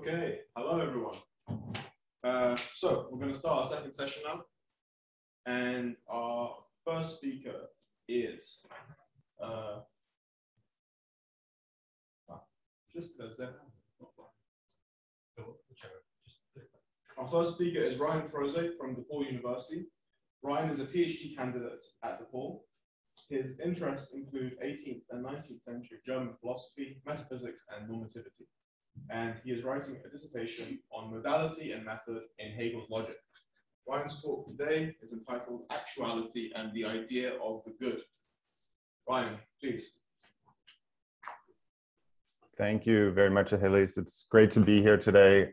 Okay, hello everyone. So we're going to start our second session now, and our first speaker is Ryan Froese from DePaul University. Ryan is a PhD candidate at DePaul. His interests include 18th and 19th century German philosophy, metaphysics, and normativity. And he is writing a dissertation on modality and method in Hegel's logic. Ryan's talk today is entitled Actuality and the Idea of the Good. Ryan, please. Thank you very much, Achilles. It's great to be here today.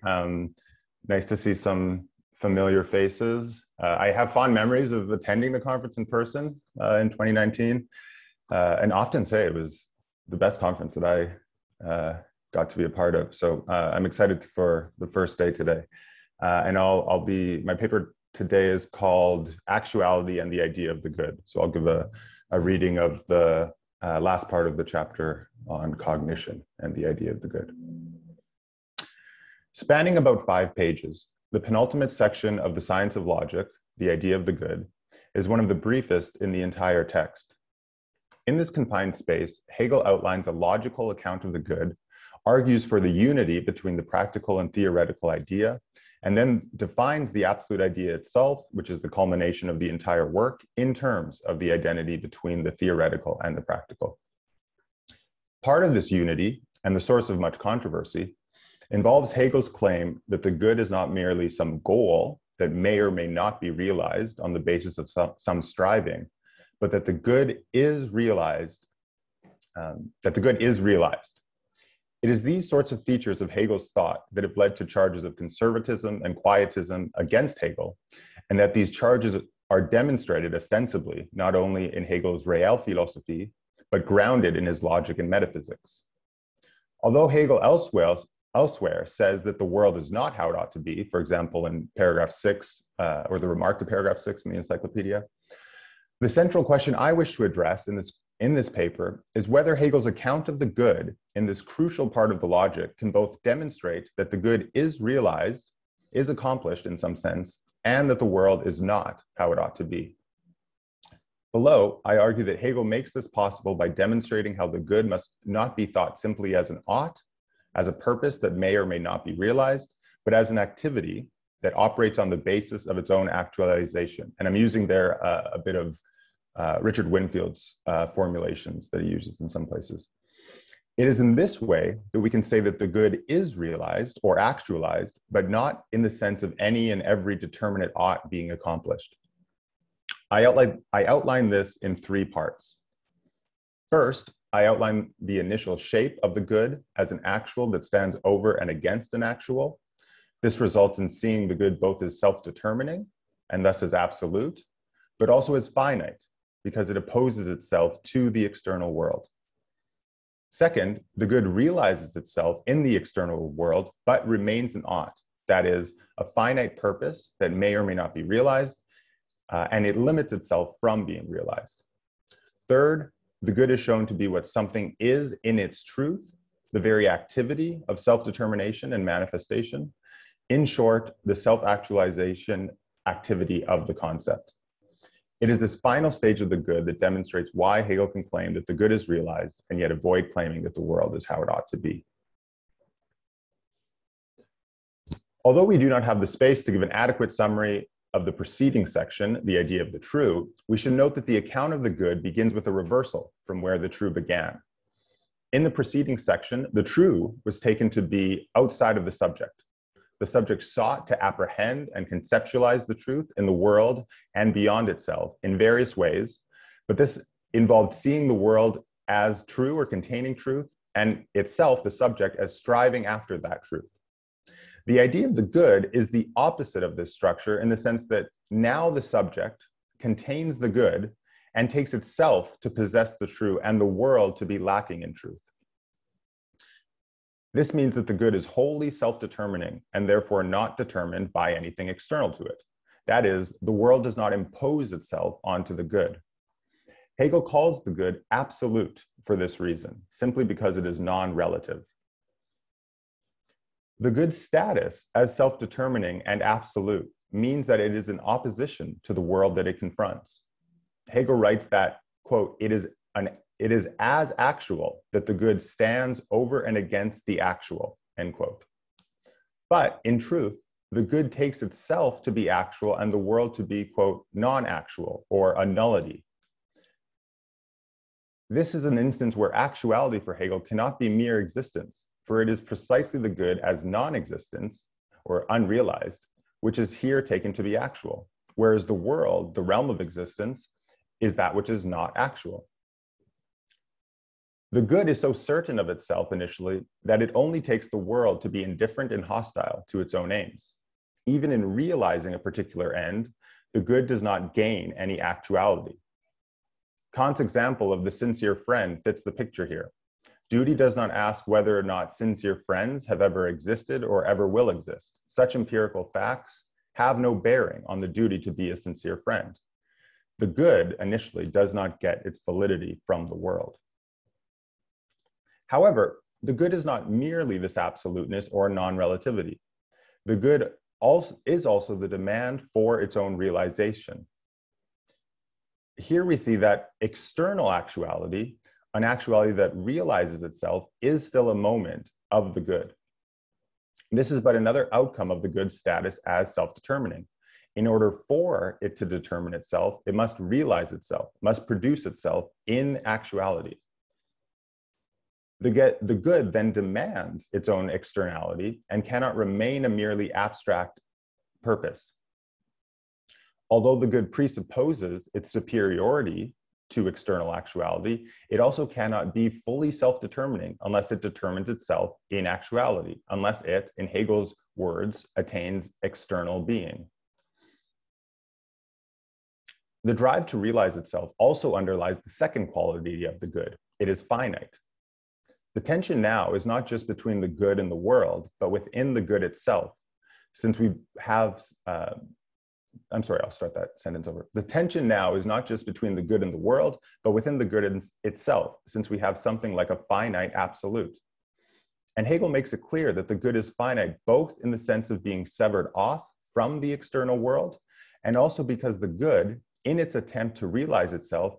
Nice to see some familiar faces. I have fond memories of attending the conference in person in 2019, and often say it was the best conference that I got to be a part of. So I'm excited for the first day today. And my paper today is called Actuality and the Idea of the Good. So I'll give a reading of the last part of the chapter on cognition and the idea of the good. Spanning about 5 pages, the penultimate section of the Science of Logic, the Idea of the Good, is one of the briefest in the entire text. In this confined space, Hegel outlines a logical account of the good, argues for the unity between the practical and theoretical idea, and then defines the absolute idea itself, which is the culmination of the entire work, in terms of the identity between the theoretical and the practical. Part of this unity, and the source of much controversy, involves Hegel's claim that the good is not merely some goal that may or may not be realized on the basis of some striving, but that the good is realized. It is these sorts of features of Hegel's thought that have led to charges of conservatism and quietism against Hegel, and that these charges are demonstrated ostensibly not only in Hegel's Realphilosophie, but grounded in his logic and metaphysics. Although Hegel elsewhere says that the world is not how it ought to be, for example, in paragraph 6, or the remark to paragraph 6 in the Encyclopedia, the central question I wish to address in this paper is whether Hegel's account of the good in this crucial part of the logic can both demonstrate that the good is realized, is accomplished in some sense, and that the world is not how it ought to be. Below, I argue that Hegel makes this possible by demonstrating how the good must not be thought simply as an ought, as a purpose that may or may not be realized, but as an activity that operates on the basis of its own actualization. And I'm using there a bit of Richard Winfield's formulations that he uses in some places. It is in this way that we can say that the good is realized or actualized, but not in the sense of any and every determinate ought being accomplished. I outline this in 3 parts. First, I outline the initial shape of the good as an actual that stands over and against an actual. This results in seeing the good both as self-determining and thus as absolute, but also as finite because it opposes itself to the external world. Second, the good realizes itself in the external world, but remains an ought, that is, a finite purpose that may or may not be realized, and it limits itself from being realized. Third, the good is shown to be what something is in its truth, the very activity of self-determination and manifestation. In short, the self-actualization activity of the concept. It is this final stage of the good that demonstrates why Hegel can claim that the good is realized and yet avoid claiming that the world is how it ought to be. Although we do not have the space to give an adequate summary of the preceding section, the idea of the true, we should note that the account of the good begins with a reversal from where the true began. In the preceding section, the true was taken to be outside of the subject. The subject sought to apprehend and conceptualize the truth in the world and beyond itself in various ways, but this involved seeing the world as true or containing truth, and itself, the subject, as striving after that truth. The idea of the good is the opposite of this structure in the sense that now the subject contains the good and takes itself to possess the true and the world to be lacking in truth. This means that the good is wholly self-determining and therefore not determined by anything external to it. That is, the world does not impose itself onto the good. Hegel calls the good absolute for this reason, simply because it is non-relative. The good's status as self-determining and absolute means that it is in opposition to the world that it confronts. Hegel writes that, quote, it is as actual that the good stands over and against the actual, end quote. But in truth, the good takes itself to be actual and the world to be, quote, non-actual or a nullity. This is an instance where actuality for Hegel cannot be mere existence, for it is precisely the good as non-existence or unrealized, which is here taken to be actual, whereas the world, the realm of existence, is that which is not actual. The good is so certain of itself initially that it only takes the world to be indifferent and hostile to its own aims. Even in realizing a particular end, the good does not gain any actuality. Kant's example of the sincere friend fits the picture here. Duty does not ask whether or not sincere friends have ever existed or ever will exist. Such empirical facts have no bearing on the duty to be a sincere friend. The good initially does not get its validity from the world. However, the good is not merely this absoluteness or non-relativity. The good is also the demand for its own realization. Here we see that external actuality, an actuality that realizes itself, is still a moment of the good. This is but another outcome of the good's status as self-determining. In order for it to determine itself, it must realize itself, must produce itself in actuality. The good then demands its own externality and cannot remain a merely abstract purpose. Although the good presupposes its superiority to external actuality, it also cannot be fully self-determining unless it determines itself in actuality, unless it, in Hegel's words, attains external being. The drive to realize itself also underlies the second quality of the good. It is finite. The tension now is not just between the good and the world, but within the good itself. Since we have, The tension now is not just between the good and the world, but within the good itself, since we have something like a finite absolute. And Hegel makes it clear that the good is finite, both in the sense of being severed off from the external world, and also because the good, in its attempt to realize itself,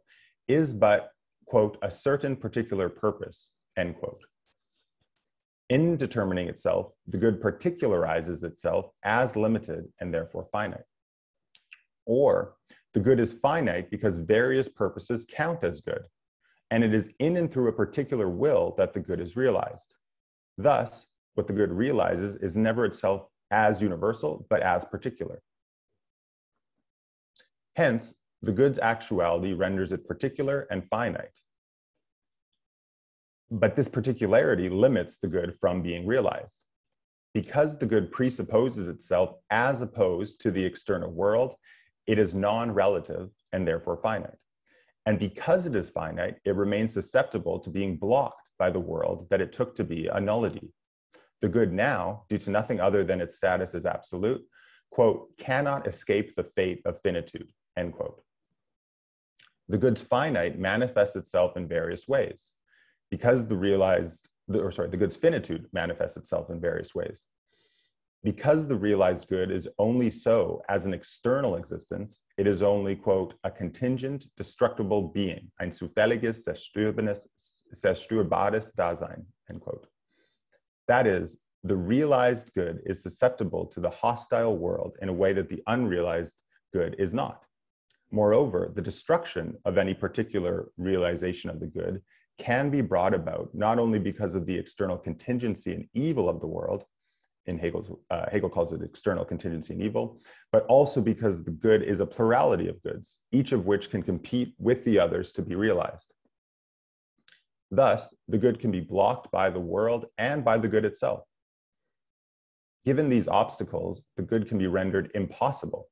is but, quote, a certain particular purpose, end quote. In determining itself, the good particularizes itself as limited and therefore finite. Or the good is finite because various purposes count as good, and it is in and through a particular will that the good is realized. Thus, what the good realizes is never itself as universal, but as particular. Hence, the good's actuality renders it particular and finite. But this particularity limits the good from being realized. Because the good presupposes itself as opposed to the external world, it is non-relative and therefore finite. And because it is finite, it remains susceptible to being blocked by the world that it took to be a nullity. The good now, due to nothing other than its status as absolute, quote, cannot escape the fate of finitude, end quote. The good's finite manifests itself in various ways. Because the good's finitude manifests itself in various ways. Because the realized good is only so as an external existence, it is only, quote, a contingent, destructible being, ein zufälliges, zerstörbares Dasein, end quote. That is, the realized good is susceptible to the hostile world in a way that the unrealized good is not. Moreover, the destruction of any particular realization of the good can be brought about not only because of the external contingency and evil of the world, in Hegel calls it external contingency and evil, but also because the good is a plurality of goods, each of which can compete with the others to be realized. Thus, the good can be blocked by the world and by the good itself. Given these obstacles, the good can be rendered impossible.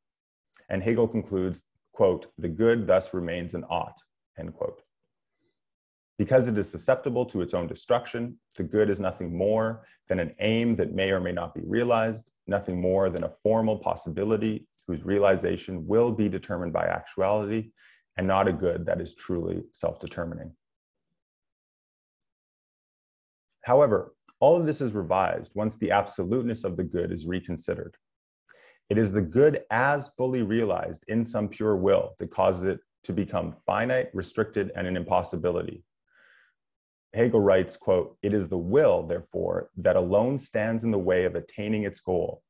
And Hegel concludes, quote, the good thus remains an ought, end quote. Because it is susceptible to its own destruction, the good is nothing more than an aim that may or may not be realized, nothing more than a formal possibility whose realization will be determined by actuality, and not a good that is truly self-determining. However, All of this is revised once the absoluteness of the good is reconsidered. It is the good as fully realized in some pure will that causes it to become finite, restricted, and an impossibility. Hegel writes, quote, "It is the will, therefore, that alone stands in the way of attaining its goal,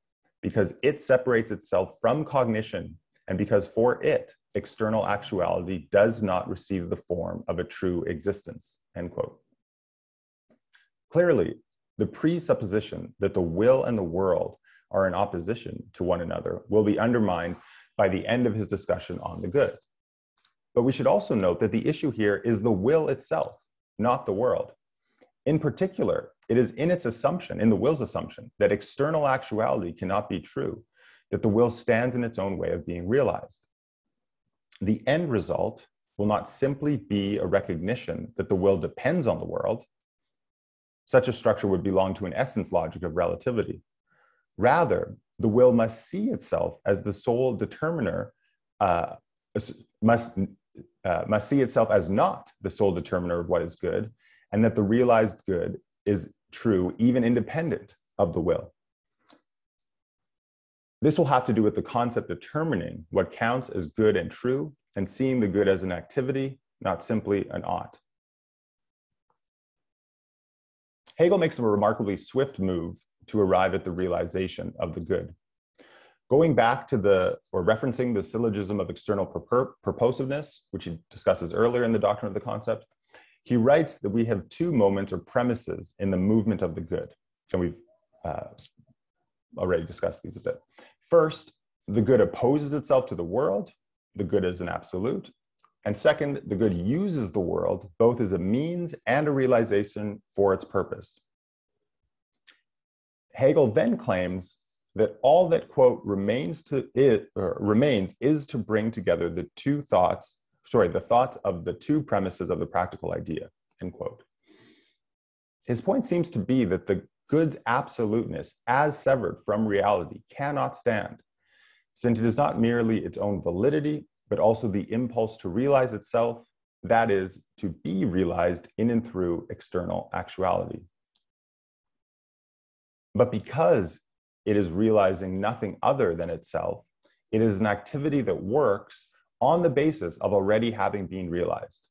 because it separates itself from cognition, and because for it, external actuality does not receive the form of a true existence," end quote. Clearly, the presupposition that the will and the world are in opposition to one another will be undermined by the end of his discussion on the good. But we should also note that the issue here is the will itself, not the world. In particular, it is in its assumption, in the will's assumption, that external actuality cannot be true, that the will stands in its own way of being realized. The end result will not simply be a recognition that the will depends on the world. Such a structure would belong to an essence logic of relativity. Rather, the will must see itself as the sole determiner, must see itself as not the sole determiner of what is good, and that the realized good is true even independent of the will. This will have to do with the concept of determining what counts as good and true, and seeing the good as an activity, not simply an ought. Hegel makes a remarkably swift move to arrive at the realization of the good. Going back to referencing the syllogism of external purposiveness, which he discusses earlier in the Doctrine of the Concept, he writes that we have two moments or premises in the movement of the good. And we've already discussed these a bit. First, the good opposes itself to the world. The good is an absolute. And second, the good uses the world, both as a means and a realization for its purpose. Hegel then claims that all that, quote, remains is to bring together the thoughts of the two premises of the practical idea, end quote. His point seems to be that the good's absoluteness, as severed from reality, cannot stand, since it is not merely its own validity, but also the impulse to realize itself, that is, to be realized in and through external actuality. But because it is realizing nothing other than itself, it is an activity that works on the basis of already having been realized.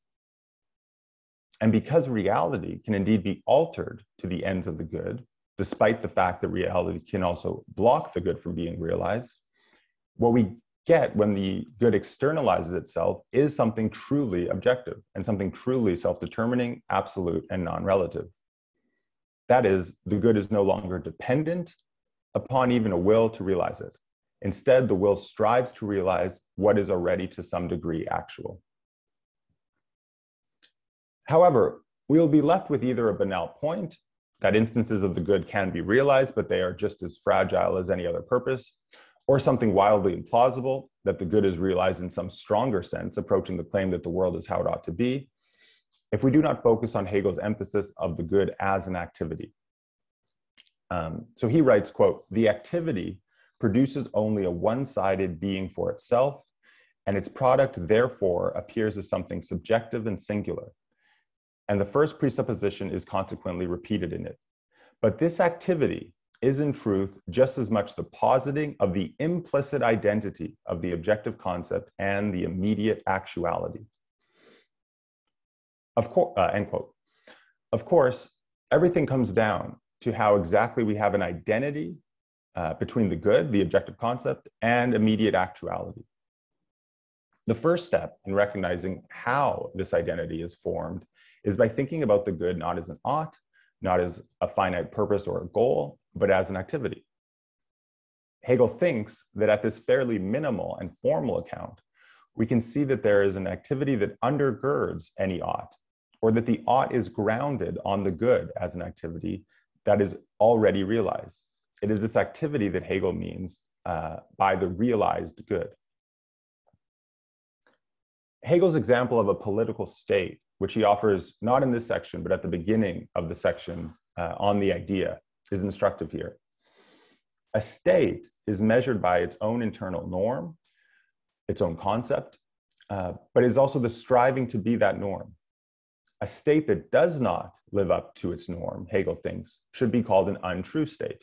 And because reality can indeed be altered to the ends of the good, despite the fact that reality can also block the good from being realized, what we get when the good externalizes itself is something truly objective and something truly self-determining, absolute, and non-relative. That is, the good is no longer dependent upon even a will to realize it. Instead, the will strives to realize what is already to some degree actual. However, we will be left with either a banal point, that instances of the good can be realized, but they are just as fragile as any other purpose, or something wildly implausible, that the good is realized in some stronger sense, approaching the claim that the world is how it ought to be, if we do not focus on Hegel's emphasis of the good as an activity. So he writes, quote, "The activity produces only a one-sided being for itself, and its product therefore appears as something subjective and singular. And the first presupposition is consequently repeated in it. But this activity is in truth just as much the positing of the implicit identity of the objective concept and the immediate actuality." End quote. Of course, everything comes down to how exactly we have an identity between the good, the objective concept, and immediate actuality. The first step in recognizing how this identity is formed is by thinking about the good not as an ought, not as a finite purpose or a goal, but as an activity. Hegel thinks that at this fairly minimal and formal account, we can see that there is an activity that undergirds any ought, or that the ought is grounded on the good as an activity that is already realized. It is this activity that Hegel means by the realized good. Hegel's example of a political state, which he offers not in this section, but at the beginning of the section on the idea, is instructive here. A state is measured by its own internal norm, its own concept, but is also the striving to be that norm. A state that does not live up to its norm, Hegel thinks, should be called an untrue state,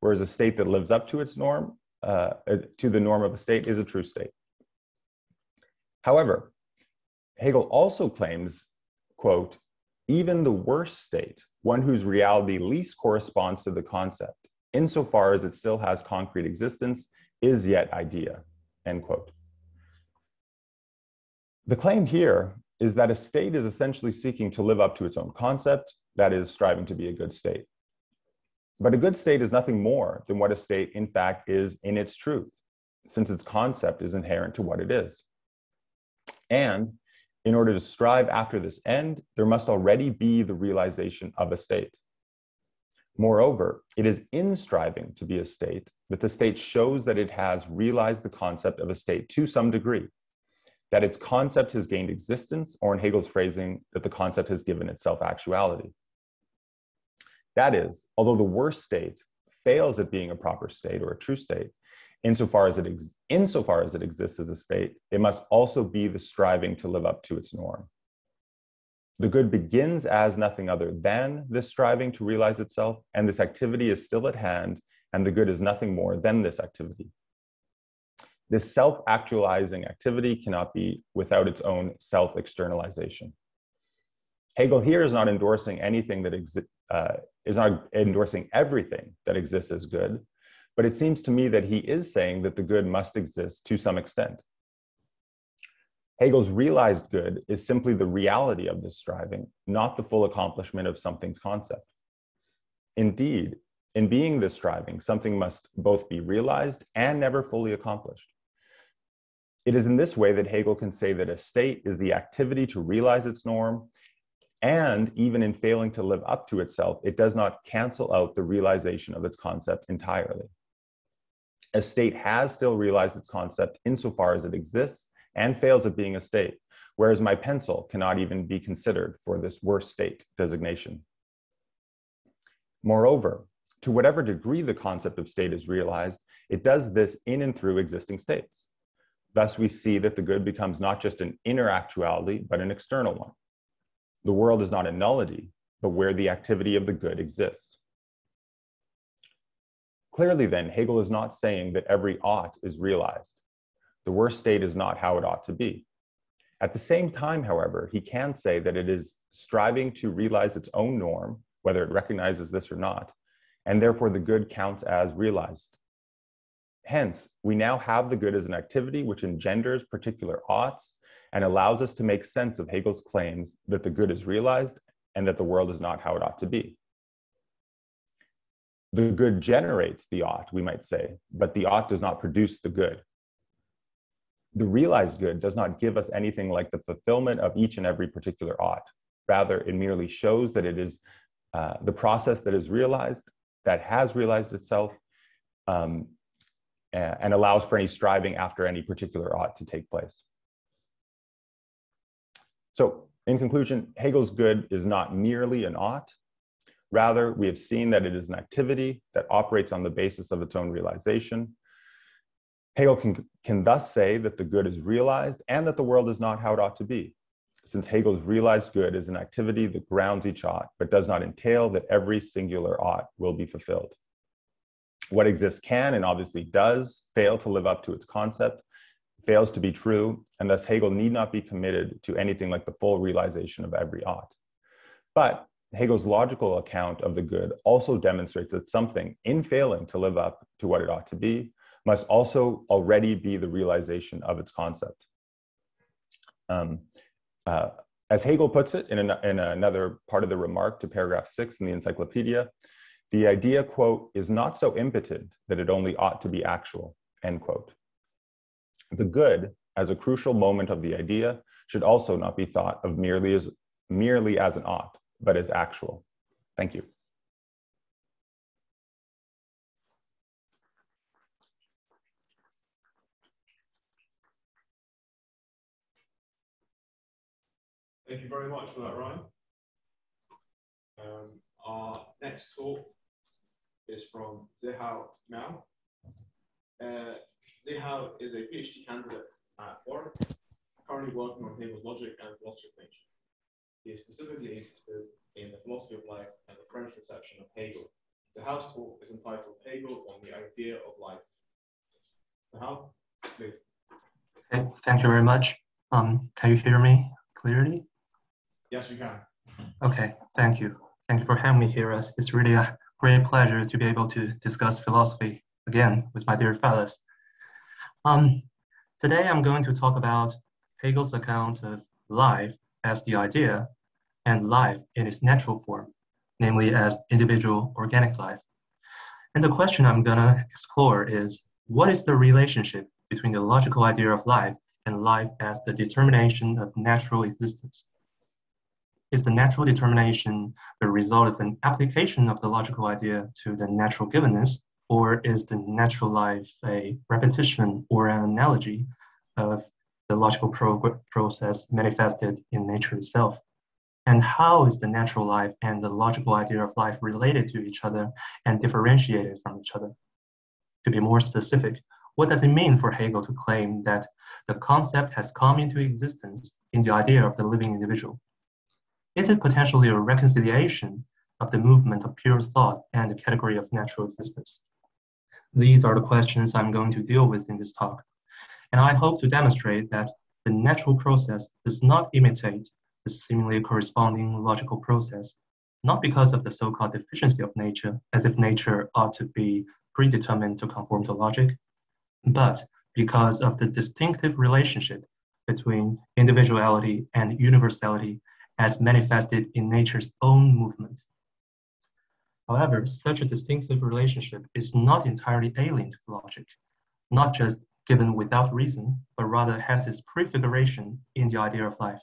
whereas a state that lives up to its norm, to the norm of a state, is a true state. However, Hegel also claims, quote, even the worst state, one whose reality least corresponds to the concept, insofar as it still has concrete existence, is yet idea, end quote. The claim here is that a state is essentially seeking to live up to its own concept, that is, striving to be a good state. But a good state is nothing more than what a state in fact is in its truth, since its concept is inherent to what it is. And in order to strive after this end, there must already be the realization of a state. Moreover, it is in striving to be a state that the state shows that it has realized the concept of a state to some degree, that its concept has gained existence, or in Hegel's phrasing, that the concept has given itself actuality. That is, although the worst state fails at being a proper state or a true state, insofar as it exists as a state, it must also be the striving to live up to its norm. The good begins as nothing other than this striving to realize itself, and this activity is still at hand, and the good is nothing more than this activity. This self-actualizing activity cannot be without its own self-externalization. Hegel here is not endorsing anything that is not endorsing everything that exists as good, but it seems to me that he is saying that the good must exist to some extent. Hegel's realized good is simply the reality of this striving, not the full accomplishment of something's concept. Indeed, in being this striving, something must both be realized and never fully accomplished. It is in this way that Hegel can say that a state is the activity to realize its norm, and even in failing to live up to itself, it does not cancel out the realization of its concept entirely. A state has still realized its concept insofar as it exists and fails at being a state, whereas my pencil cannot even be considered for this worst state designation. Moreover, to whatever degree the concept of state is realized, it does this in and through existing states. Thus, we see that the good becomes not just an inner actuality, but an external one. The world is not a nullity, but where the activity of the good exists. Clearly then, Hegel is not saying that every ought is realized. The worst state is not how it ought to be. At the same time, however, he can say that it is striving to realize its own norm, whether it recognizes this or not, and therefore the good counts as realized. Hence, we now have the good as an activity which engenders particular oughts and allows us to make sense of Hegel's claims that the good is realized and that the world is not how it ought to be. The good generates the ought, we might say, but the ought does not produce the good. The realized good does not give us anything like the fulfillment of each and every particular ought. Rather, it merely shows that it is the process that is realized, that has realized itself, and allows for any striving after any particular ought to take place. So, in conclusion, Hegel's good is not merely an ought. Rather, we have seen that it is an activity that operates on the basis of its own realization. Hegel can thus say that the good is realized and that the world is not how it ought to be, since Hegel's realized good is an activity that grounds each ought, but does not entail that every singular ought will be fulfilled. What exists can, and obviously does, fail to live up to its concept, fails to be true, and thus Hegel need not be committed to anything like the full realization of every ought. But Hegel's logical account of the good also demonstrates that something, in failing to live up to what it ought to be, must also already be the realization of its concept. As Hegel puts it in another part of the remark to paragraph 6 in the Encyclopedia, the idea, quote, is not so impotent that it only ought to be actual, end quote. The good, as a crucial moment of the idea, should also not be thought of merely as an ought, but as actual. Thank you. Thank you very much for that, Ryan. Our next talk is from Zehao Miao. Zehao is a PhD candidate at Warwick, currently working on Hegel's logic and philosophy of nature. He is specifically interested in the philosophy of life and the French reception of Hegel. The house talk is entitled Hegel on the Idea of Life. Zehao, please. Okay, thank you very much. Can you hear me clearly? Yes, we can. Okay, thank you. Thank you for having me here. It's really a great pleasure to be able to discuss philosophy again with my dear fellows. Today I'm going to talk about Hegel's account of life as the idea and life in its natural form, namely as individual organic life. And the question I'm gonna explore is, what is the relationship between the logical idea of life and life as the determination of natural existence? Is the natural determination the result of an application of the logical idea to the natural givenness, or is the natural life a repetition or an analogy of the logical process manifested in nature itself? And how is the natural life and the logical idea of life related to each other and differentiated from each other? To be more specific, what does it mean for Hegel to claim that the concept has come into existence in the idea of the living individual? Is it potentially a reconciliation of the movement of pure thought and the category of natural existence? These are the questions I'm going to deal with in this talk. And I hope to demonstrate that the natural process does not imitate the seemingly corresponding logical process, not because of the so-called deficiency of nature, as if nature ought to be predetermined to conform to logic, but because of the distinctive relationship between individuality and universality as manifested in nature's own movement. However, such a distinctive relationship is not entirely alien to logic, not just given without reason, but rather has its prefiguration in the idea of life.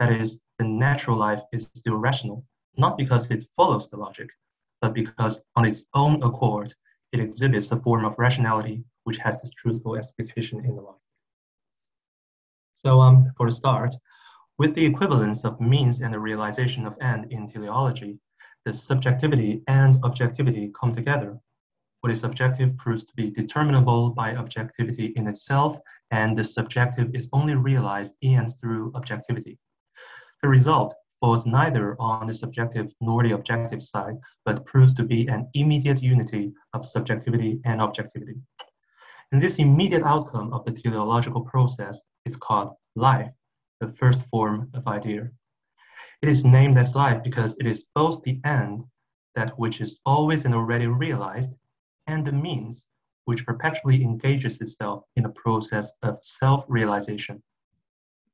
That is, the natural life is still rational, not because it follows the logic, but because on its own accord, it exhibits a form of rationality which has its truthful explication in the logic. So for a start, with the equivalence of means and the realization of end in teleology, the subjectivity and objectivity come together. What is subjective proves to be determinable by objectivity in itself, and the subjective is only realized in and through objectivity. The result falls neither on the subjective nor the objective side, but proves to be an immediate unity of subjectivity and objectivity. And this immediate outcome of the teleological process is called life, the first form of idea. It is named as life because it is both the end, that which is always and already realized, and the means, which perpetually engages itself in the process of self-realization.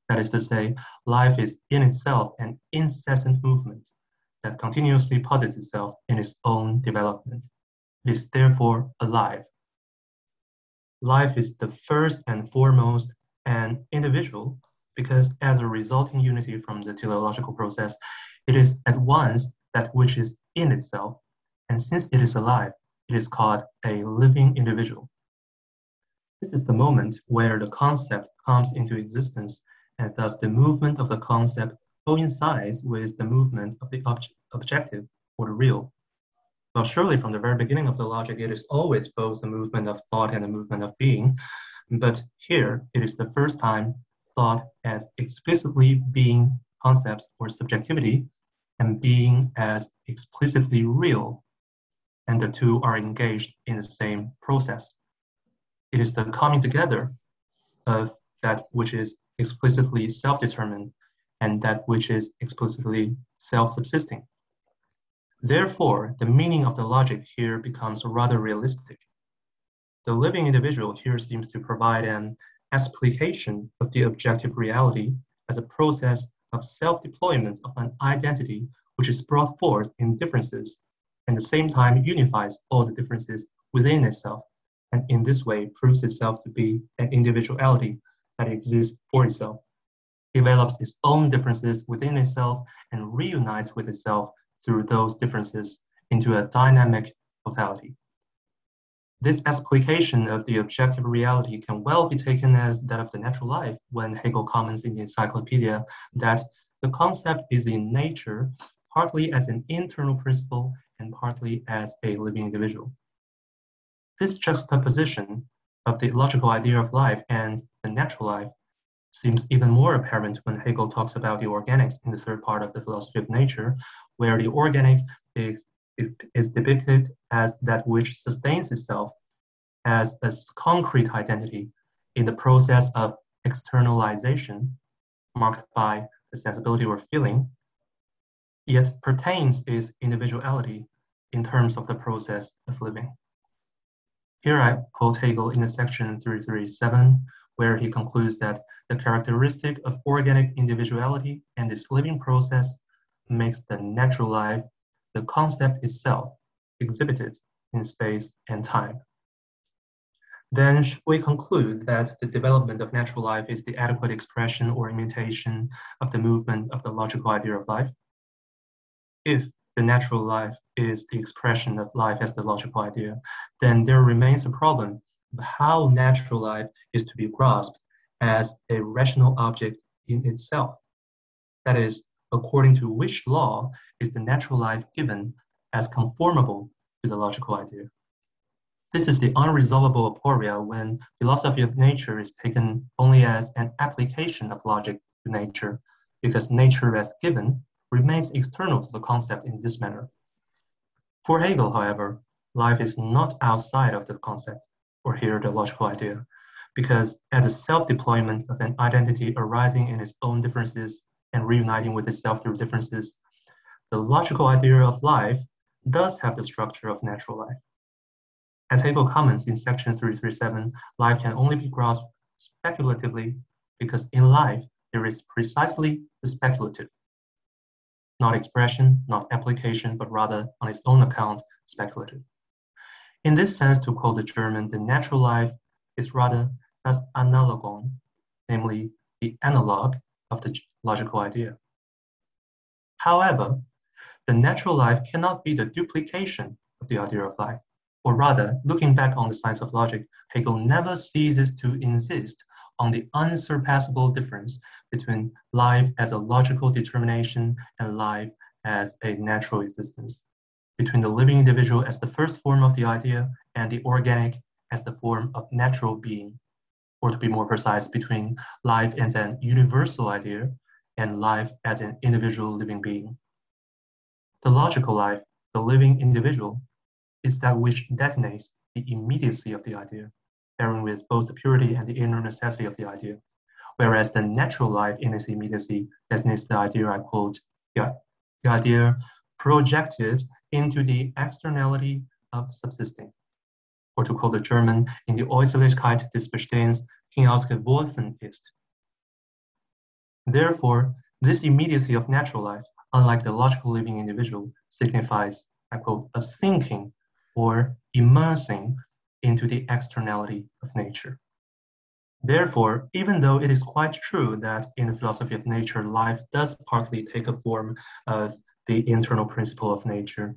That is to say, life is in itself an incessant movement that continuously posits itself in its own development. It is therefore alive. Life is the first and foremost an individual, because as a resulting unity from the teleological process, it is at once that which is in itself, and since it is alive, it is called a living individual. This is the moment where the concept comes into existence, and thus the movement of the concept coincides with the movement of the objective or the real. Well, surely from the very beginning of the logic, it is always both the movement of thought and the movement of being, but here it is the first time thought as explicitly being concepts or subjectivity and being as explicitly real, and the two are engaged in the same process. It is the coming together of that which is explicitly self-determined and that which is explicitly self-subsisting. Therefore, the meaning of the logic here becomes rather realistic. The living individual here seems to provide an explication of the objective reality as a process of self-deployment of an identity which is brought forth in differences and at the same time unifies all the differences within itself, and in this way proves itself to be an individuality that exists for itself, develops its own differences within itself, and reunites with itself through those differences into a dynamic totality. This explication of the objective reality can well be taken as that of the natural life when Hegel comments in the Encyclopedia that the concept is in nature partly as an internal principle and partly as a living individual. This juxtaposition of the logical idea of life and the natural life seems even more apparent when Hegel talks about the organics in the third part of the philosophy of nature, where the organic is depicted as that which sustains itself as a concrete identity in the process of externalization, marked by the sensibility or feeling, yet pertains its individuality in terms of the process of living. Here I quote Hegel in the section 337, where he concludes that the characteristic of organic individuality and this living process makes the natural life, the concept itself, exhibited in space and time. Then we conclude that the development of natural life is the adequate expression or imitation of the movement of the logical idea of life. If the natural life is the expression of life as the logical idea, then there remains a problem of how natural life is to be grasped as a rational object in itself. That is, according to which law is the natural life given as conformable to the logical idea? This is the unresolvable aporia when philosophy of nature is taken only as an application of logic to nature, because nature as given remains external to the concept in this manner. For Hegel, however, life is not outside of the concept, or here the logical idea, because as a self-deployment of an identity arising in its own differences and reuniting with itself through differences, the logical idea of life does have the structure of natural life. As Hegel comments in section 337, life can only be grasped speculatively because in life there is precisely the speculative. Not expression, not application, but rather on its own account, speculative. In this sense, to quote the German, the natural life is rather das Analogon, namely the analog of the logical idea. However, the natural life cannot be the duplication of the idea of life. Or rather, looking back on the Science of Logic, Hegel never ceases to insist on the unsurpassable difference between life as a logical determination and life as a natural existence, between the living individual as the first form of the idea and the organic as the form of natural being, or to be more precise, between life as an universal idea and life as an individual living being. The logical life, the living individual, is that which designates the immediacy of the idea, bearing with both the purity and the inner necessity of the idea, whereas the natural life in its immediacy designates the idea, I quote, the idea projected into the externality of subsisting. Or to quote the German, in die Äußerlichkeit des Bestehens hinausgeworfen ist. Therefore, this immediacy of natural life, unlike the logical living individual, signifies, I quote, a sinking or immersing into the externality of nature. Therefore, even though it is quite true that in the philosophy of nature, life does partly take a form of the internal principle of nature,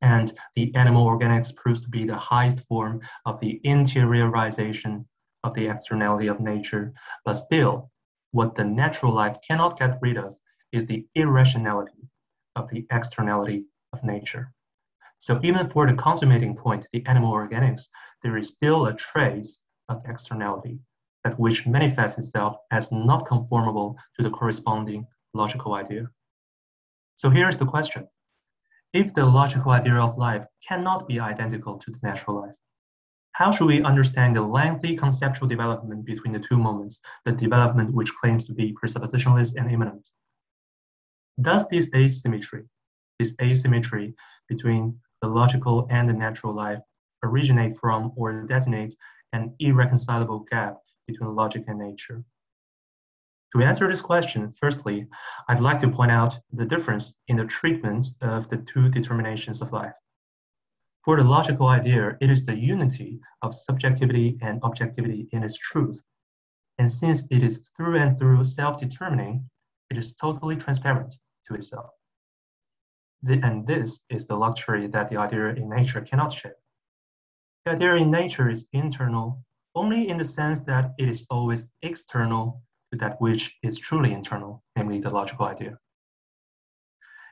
and the animal organics proves to be the highest form of the interiorization of the externality of nature, but still, what the natural life cannot get rid of is the irrationality of the externality of nature. So even for the consummating point, the animal organics, there is still a trace of externality, that which manifests itself as not conformable to the corresponding logical idea. So here is the question. If the logical idea of life cannot be identical to the natural life, how should we understand the lengthy conceptual development between the two moments, the development which claims to be presuppositionalist and immanent? Does this asymmetry, between the logical and the natural life originate from or designate an irreconcilable gap between logic and nature? To answer this question, firstly, I'd like to point out the difference in the treatment of the two determinations of life. For the logical idea, it is the unity of subjectivity and objectivity in its truth. And since it is through and through self-determining, it is totally transparent to itself. And this is the luxury that the idea in nature cannot share. The idea in nature is internal only in the sense that it is always external to that which is truly internal, namely the logical idea.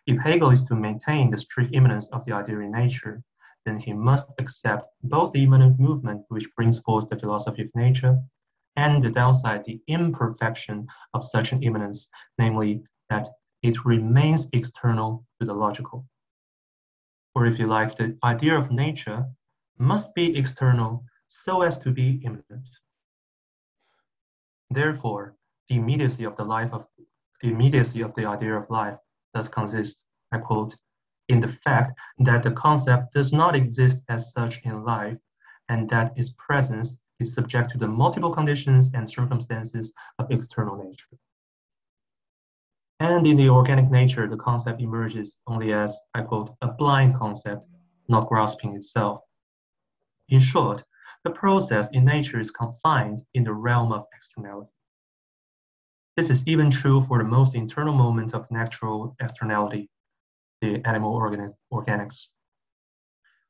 If Hegel is to maintain the strict immanence of the idea in nature, then he must accept both the immanent movement which brings forth the philosophy of nature and the downside, the imperfection of such an immanence, namely that it remains external to the logical. Or if you like, the idea of nature must be external so as to be immanent. Therefore, the immediacy of the idea of life does consist, I quote, in the fact that the concept does not exist as such in life, and that its presence is subject to the multiple conditions and circumstances of external nature. And in the organic nature, the concept emerges only as, I quote, a blind concept, not grasping itself. In short, the process in nature is confined in the realm of externality. This is even true for the most internal moment of natural externality, the animal organics.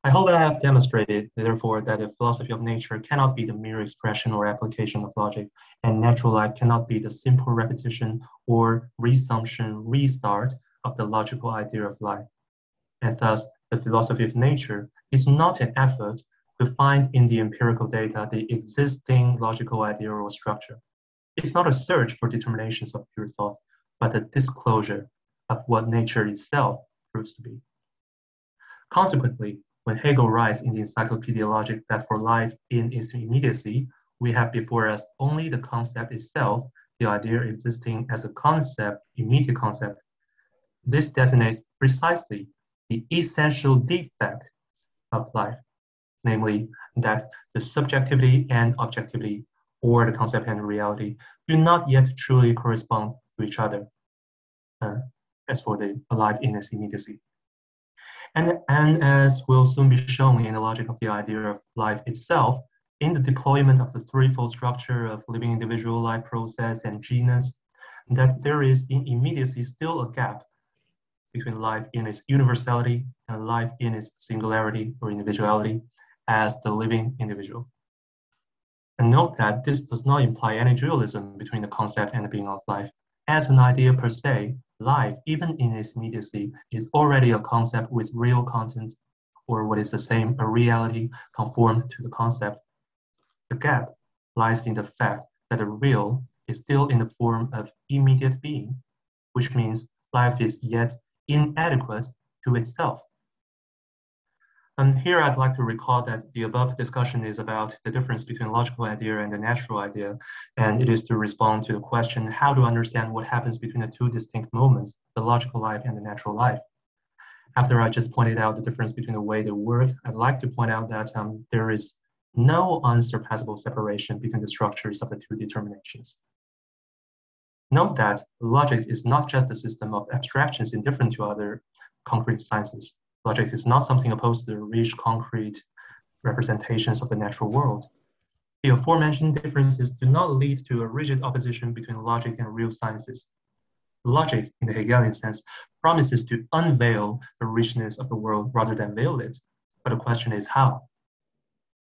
I hope I have demonstrated, therefore, that the philosophy of nature cannot be the mere expression or application of logic, and natural life cannot be the simple repetition or resumption, restart of the logical idea of life. And thus, the philosophy of nature is not an effort to find in the empirical data the existing logical idea or structure. It's not a search for determinations of pure thought, but a disclosure of what nature itself proves to be. Consequently, when Hegel writes in the Encyclopedia Logic that for life in its immediacy, we have before us only the concept itself, the idea existing as a concept, immediate concept, this designates precisely the essential defect of life, namely that the subjectivity and objectivity, or the concept and reality, do not yet truly correspond to each other, as for the life in its immediacy. And as will soon be shown in the logic of the idea of life itself, in the deployment of the threefold structure of living individual life process and genus, that there is in immediacy still a gap between life in its universality and life in its singularity or individuality as the living individual. And note that this does not imply any dualism between the concept and the being of life. As an idea per se, life, even in its immediacy, is already a concept with real content, or what is the same, a reality conformed to the concept. The gap lies in the fact that the real is still in the form of immediate being, which means life is yet inadequate to itself. And here I'd like to recall that the above discussion is about the difference between logical idea and the natural idea, and it is to respond to the question, how to understand what happens between the two distinct moments, the logical life and the natural life. After I just pointed out the difference between the way they work, I'd like to point out that there is no unsurpassable separation between the structures of the two determinations. Note that logic is not just a system of abstractions indifferent to other concrete sciences. Logic is not something opposed to the rich concrete representations of the natural world. The aforementioned differences do not lead to a rigid opposition between logic and real sciences. Logic, in the Hegelian sense, promises to unveil the richness of the world rather than veil it. But the question is how?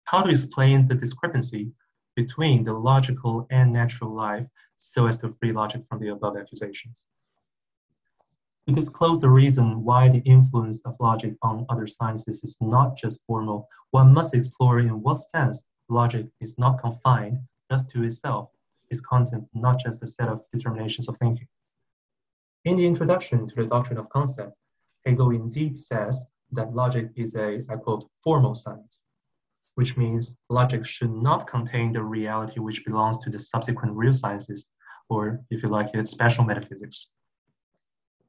How to explain the discrepancy between the logical and natural life so as to free logic from the above accusations? To disclose the reason why the influence of logic on other sciences is not just formal, one must explore in what sense logic is not confined just to itself, its content not just a set of determinations of thinking. In the introduction to the doctrine of concept, Hegel indeed says that logic is a, I quote, formal science, which means logic should not contain the reality which belongs to the subsequent real sciences, or if you like it, special metaphysics.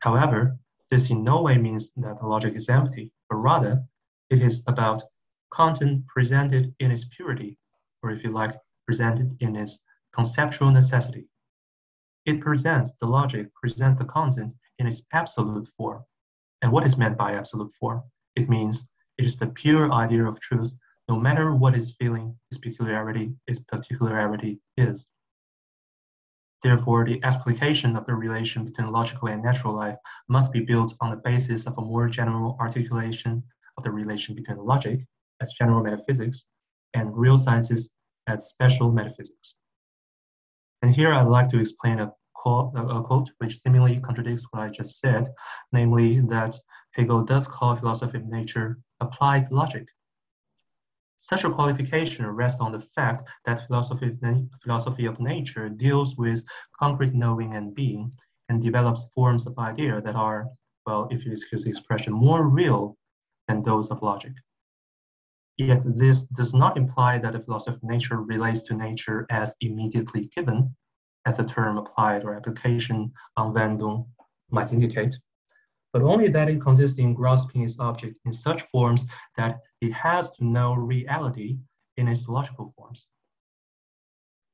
However, this in no way means that logic is empty, but rather it is about content presented in its purity, or if you like, presented in its conceptual necessity. It presents, the logic presents the content in its absolute form. And what is meant by absolute form? It means it is the pure idea of truth, no matter what its feeling, its particularity is. Therefore, the explication of the relation between logical and natural life must be built on the basis of a more general articulation of the relation between logic as general metaphysics and real sciences as special metaphysics. And here I'd like to explain a quote which seemingly contradicts what I just said, namely that Hegel does call philosophy of nature applied logic. Such a qualification rests on the fact that philosophy of nature deals with concrete knowing and being, and develops forms of idea that are, well, if you excuse the expression, more real than those of logic. Yet this does not imply that the philosophy of nature relates to nature as immediately given, as a term applied or application on Anwendung might indicate, but only that it consists in grasping its object in such forms that it has to know reality in its logical forms.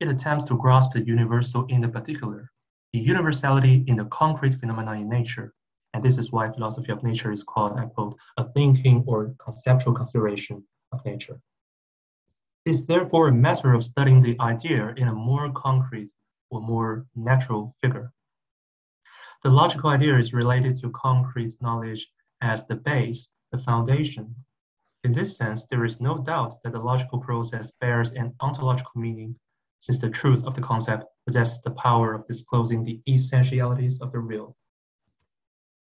It attempts to grasp the universal in the particular, the universality in the concrete phenomena in nature, and this is why philosophy of nature is called, I quote, a thinking or conceptual consideration of nature. It is therefore a matter of studying the idea in a more concrete or more natural figure. The logical idea is related to concrete knowledge as the base, the foundation. In this sense, there is no doubt that the logical process bears an ontological meaning, since the truth of the concept possesses the power of disclosing the essentialities of the real.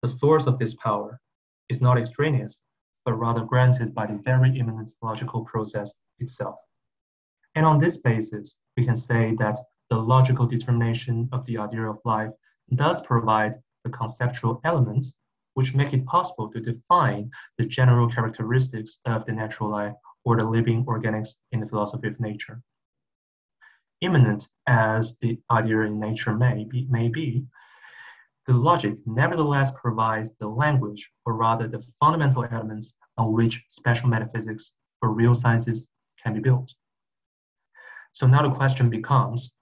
The source of this power is not extraneous, but rather granted by the very immanent logical process itself. And on this basis, we can say that the logical determination of the idea of life does provide the conceptual elements which make it possible to define the general characteristics of the natural life or the living organics in the philosophy of nature. Immanent as the idea in nature may be, the logic nevertheless provides the language, or rather the fundamental elements on which special metaphysics or real sciences can be built. So now the question becomes,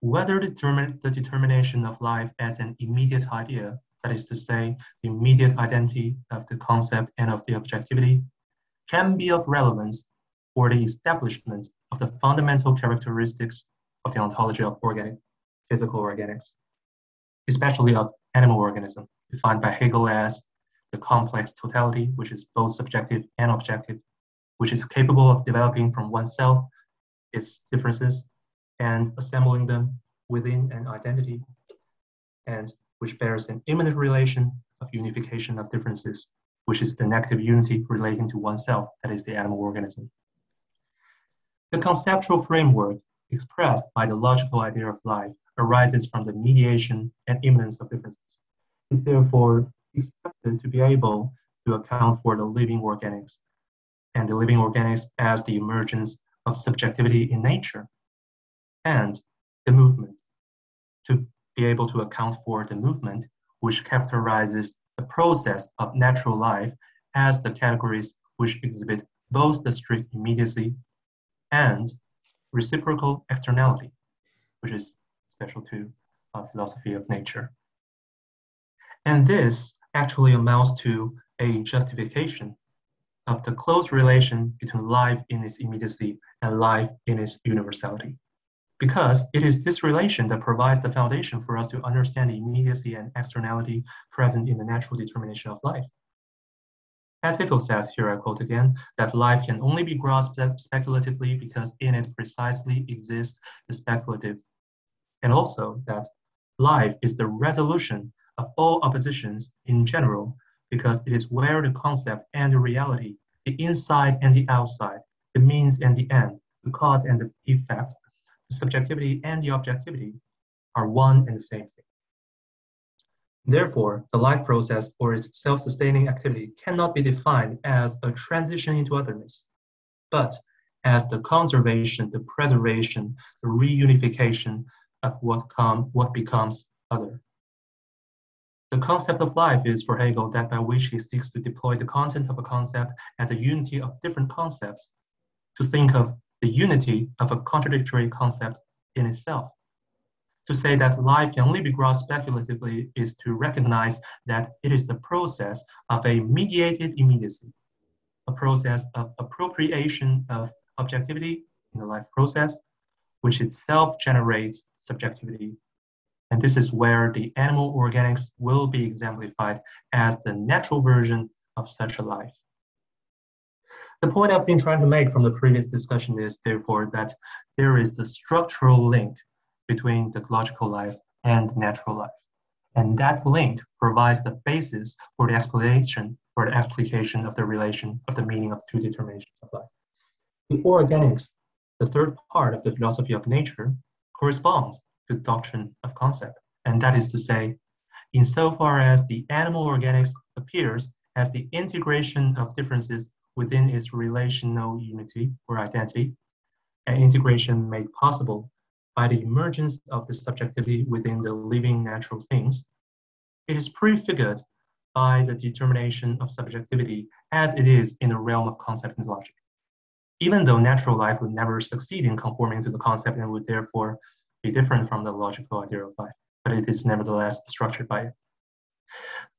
whether the determination of life as an immediate idea, that is to say, the immediate identity of the concept and of the objectivity, can be of relevance for the establishment of the fundamental characteristics of the ontology of physical organics, especially of animal organism, defined by Hegel as the complex totality, which is both subjective and objective, which is capable of developing from oneself its differences and assembling them within an identity, and which bears an immanent relation of unification of differences, which is the negative unity relating to oneself, that is the animal organism. The conceptual framework expressed by the logical idea of life arises from the mediation and immanence of differences. It is therefore expected to be able to account for the living organics, and the living organics as the emergence of subjectivity in nature, and the movement, to be able to account for the movement which characterizes the process of natural life as the categories which exhibit both the strict immediacy and reciprocal externality, which is special to philosophy of nature. And this actually amounts to a justification of the close relation between life in its immediacy and life in its universality, because it is this relation that provides the foundation for us to understand the immediacy and externality present in the natural determination of life. As Hegel says, here I quote again, that life can only be grasped speculatively because in it precisely exists the speculative, and also that life is the resolution of all oppositions in general, because it is where the concept and the reality, the inside and the outside, the means and the end, the cause and the effect, the subjectivity and the objectivity are one and the same thing. Therefore, the life process or its self-sustaining activity cannot be defined as a transition into otherness, but as the conservation, the preservation, the reunification of what becomes other. The concept of life is, for Hegel, that by which he seeks to deploy the content of a concept as a unity of different concepts, to think of the unity of a contradictory concept in itself. To say that life can only be grasped speculatively is to recognize that it is the process of a mediated immediacy, a process of appropriation of objectivity in the life process, which itself generates subjectivity. And this is where the animal organics will be exemplified as the natural version of such a life. The point I've been trying to make from the previous discussion is, therefore, that there is the structural link between the logical life and natural life. And that link provides the basis for the explanation, for the application of the relation of the meaning of two determinations of life. Before organics, the third part of the philosophy of nature corresponds to the doctrine of concept, and that is to say, insofar as the animal organics appears as the integration of differences within its relational unity or identity, an integration made possible by the emergence of the subjectivity within the living natural things, it is prefigured by the determination of subjectivity as it is in the realm of concept and logic. Even though natural life would never succeed in conforming to the concept and would therefore be different from the logical idea of life, but it is nevertheless structured by it.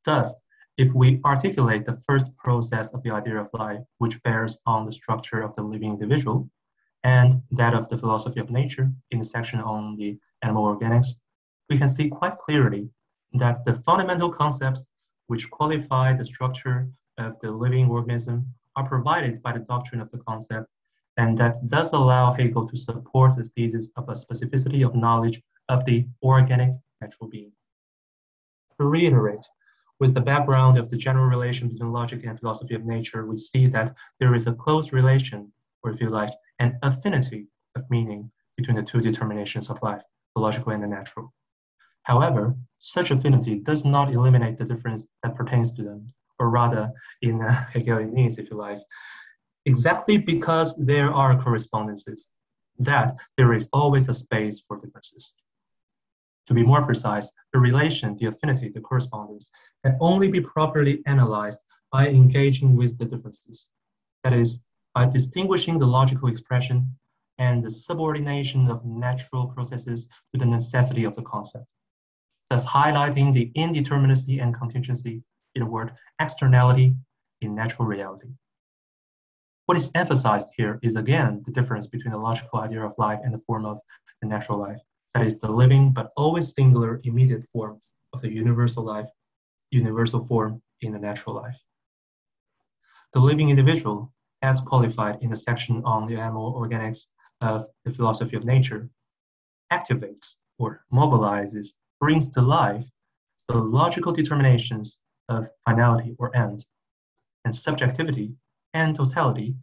Thus, if we articulate the first process of the idea of life, which bears on the structure of the living individual, and that of the philosophy of nature in the section on the animal organics, we can see quite clearly that the fundamental concepts which qualify the structure of the living organism are provided by the doctrine of the concept, and that does allow Hegel to support the thesis of a specificity of knowledge of the organic natural being. To reiterate, with the background of the general relation between logic and philosophy of nature, we see that there is a close relation, or if you like, an affinity of meaning between the two determinations of life, the logical and the natural. However, such affinity does not eliminate the difference that pertains to them, or rather, in Hegelianese, if you like, exactly because there are correspondences, that there is always a space for differences. To be more precise, the relation, the affinity, the correspondence can only be properly analyzed by engaging with the differences, that is, by distinguishing the logical expression and the subordination of natural processes to the necessity of the concept, thus highlighting the indeterminacy and contingency, in a word, externality in natural reality. What is emphasized here is again the difference between the logical idea of life and the form of the natural life, that is the living but always singular immediate form of the universal life, universal form in the natural life. The living individual, as qualified in the section on the animal organics of the philosophy of nature, activates or mobilizes, brings to life the logical determinations of finality or end, and subjectivity and totality,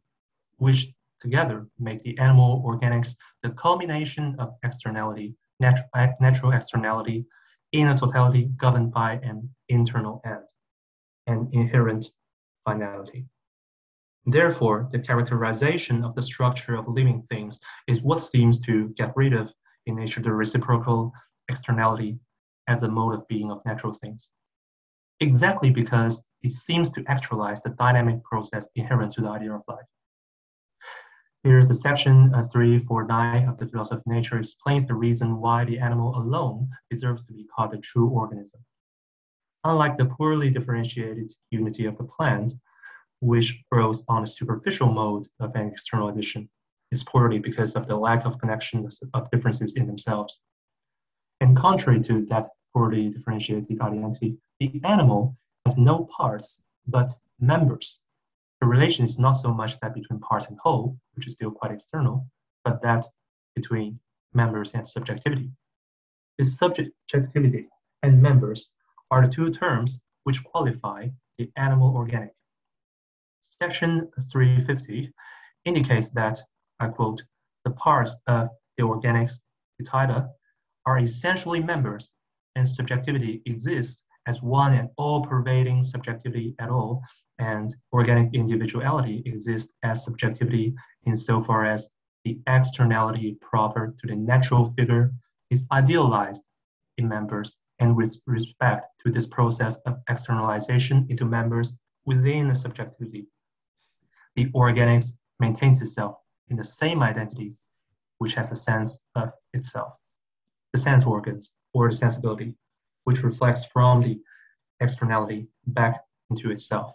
which together make the animal organics the culmination of externality, natural externality, in a totality governed by an internal end, an inherent finality. Therefore, the characterization of the structure of living things is what seems to get rid of in nature the reciprocal externality as a mode of being of natural things, exactly because it seems to actualize the dynamic process inherent to the idea of life. Here's the section 349 of the Philosophy of Nature explains the reason why the animal alone deserves to be called a true organism. Unlike the poorly differentiated unity of the plant, which grows on a superficial mode of an external addition, is poorly because of the lack of connection of differences in themselves. And contrary to that poorly differentiated identity, the animal has no parts but members. The relation is not so much that between parts and whole, which is still quite external, but that between members and subjectivity. This subjectivity and members are the two terms which qualify the animal organic. Section 350 indicates that, I quote, the parts of the organics, hetida, are essentially members, and subjectivity exists as one and all-pervading subjectivity at all, and organic individuality exists as subjectivity insofar as the externality proper to the natural figure is idealized in members and with respect to this process of externalization into members within the subjectivity. The organics maintains itself in the same identity, which has a sense of itself, the sense organs or the sensibility, which reflects from the externality back into itself.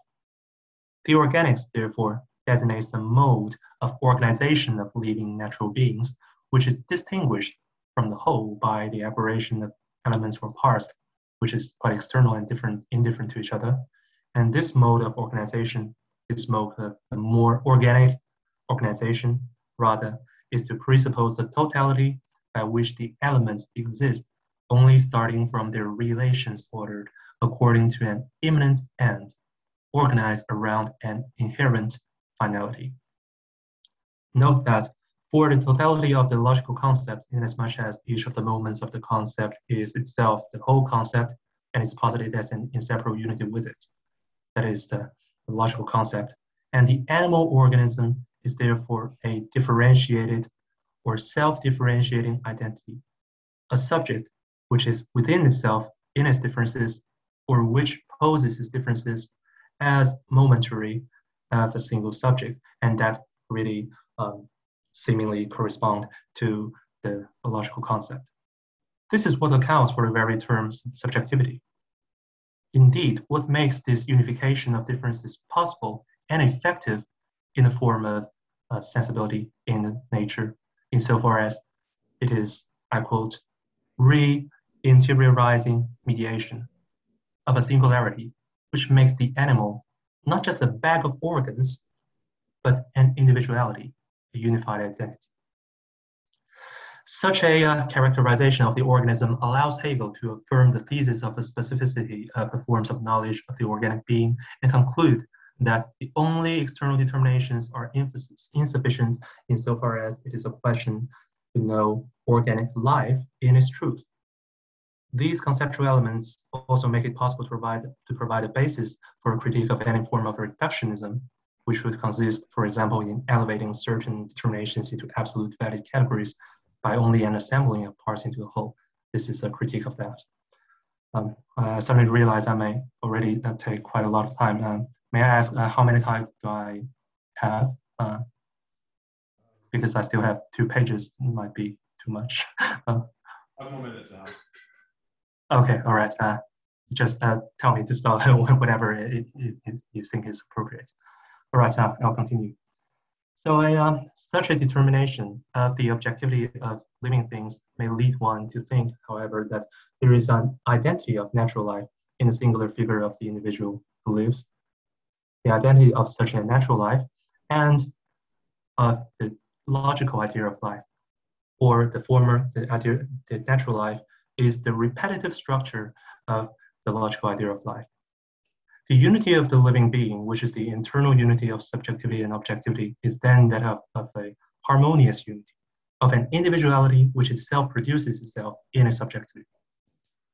The organics, therefore, designates a mode of organization of living natural beings, which is distinguished from the whole by the aberration of elements or parts, which is quite external and indifferent to each other. And this mode of organization, this mode of more organic organization, rather, is to presuppose the totality by which the elements exist, only starting from their relations ordered according to an imminent end, organized around an inherent finality. Note that for the totality of the logical concept, inasmuch as each of the moments of the concept is itself the whole concept and is posited as an inseparable unity with it, that is the logical concept, and the animal organism is therefore a differentiated or self-differentiating identity, a subject which is within itself in its differences, or which poses its differences as momentary of a single subject, and that really seemingly correspond to the logical concept. This is what accounts for the very term subjectivity. Indeed, what makes this unification of differences possible and effective in the form of sensibility in nature, insofar as it is, I quote, re-interiorizing mediation of a singularity, which makes the animal not just a bag of organs, but an individuality, a unified identity. Such a characterization of the organism allows Hegel to affirm the thesis of the specificity of the forms of knowledge of the organic being and conclude that the only external determinations are insufficient insofar as it is a question to know organic life in its truth. These conceptual elements also make it possible to provide a basis for a critique of any form of reductionism, which would consist, for example, in elevating certain determinations into absolute valid categories by only an assembling of parts into a whole. This is a critique of that. I suddenly realize I may already take quite a lot of time. May I ask how many times do I have? Because I still have 2 pages, it might be too much. 5 more minutes now. Okay, all right. Just tell me to start whenever you think is appropriate. All right, I'll continue. So such a determination of the objectivity of living things may lead one to think, however, that there is an identity of natural life in a singular figure of the individual who lives, the identity of such a natural life, and of the logical idea of life, or the former, the natural life, is the repetitive structure of the logical idea of life. The unity of the living being, which is the internal unity of subjectivity and objectivity, is then that of a harmonious unity, of an individuality which itself produces itself in a subjectivity,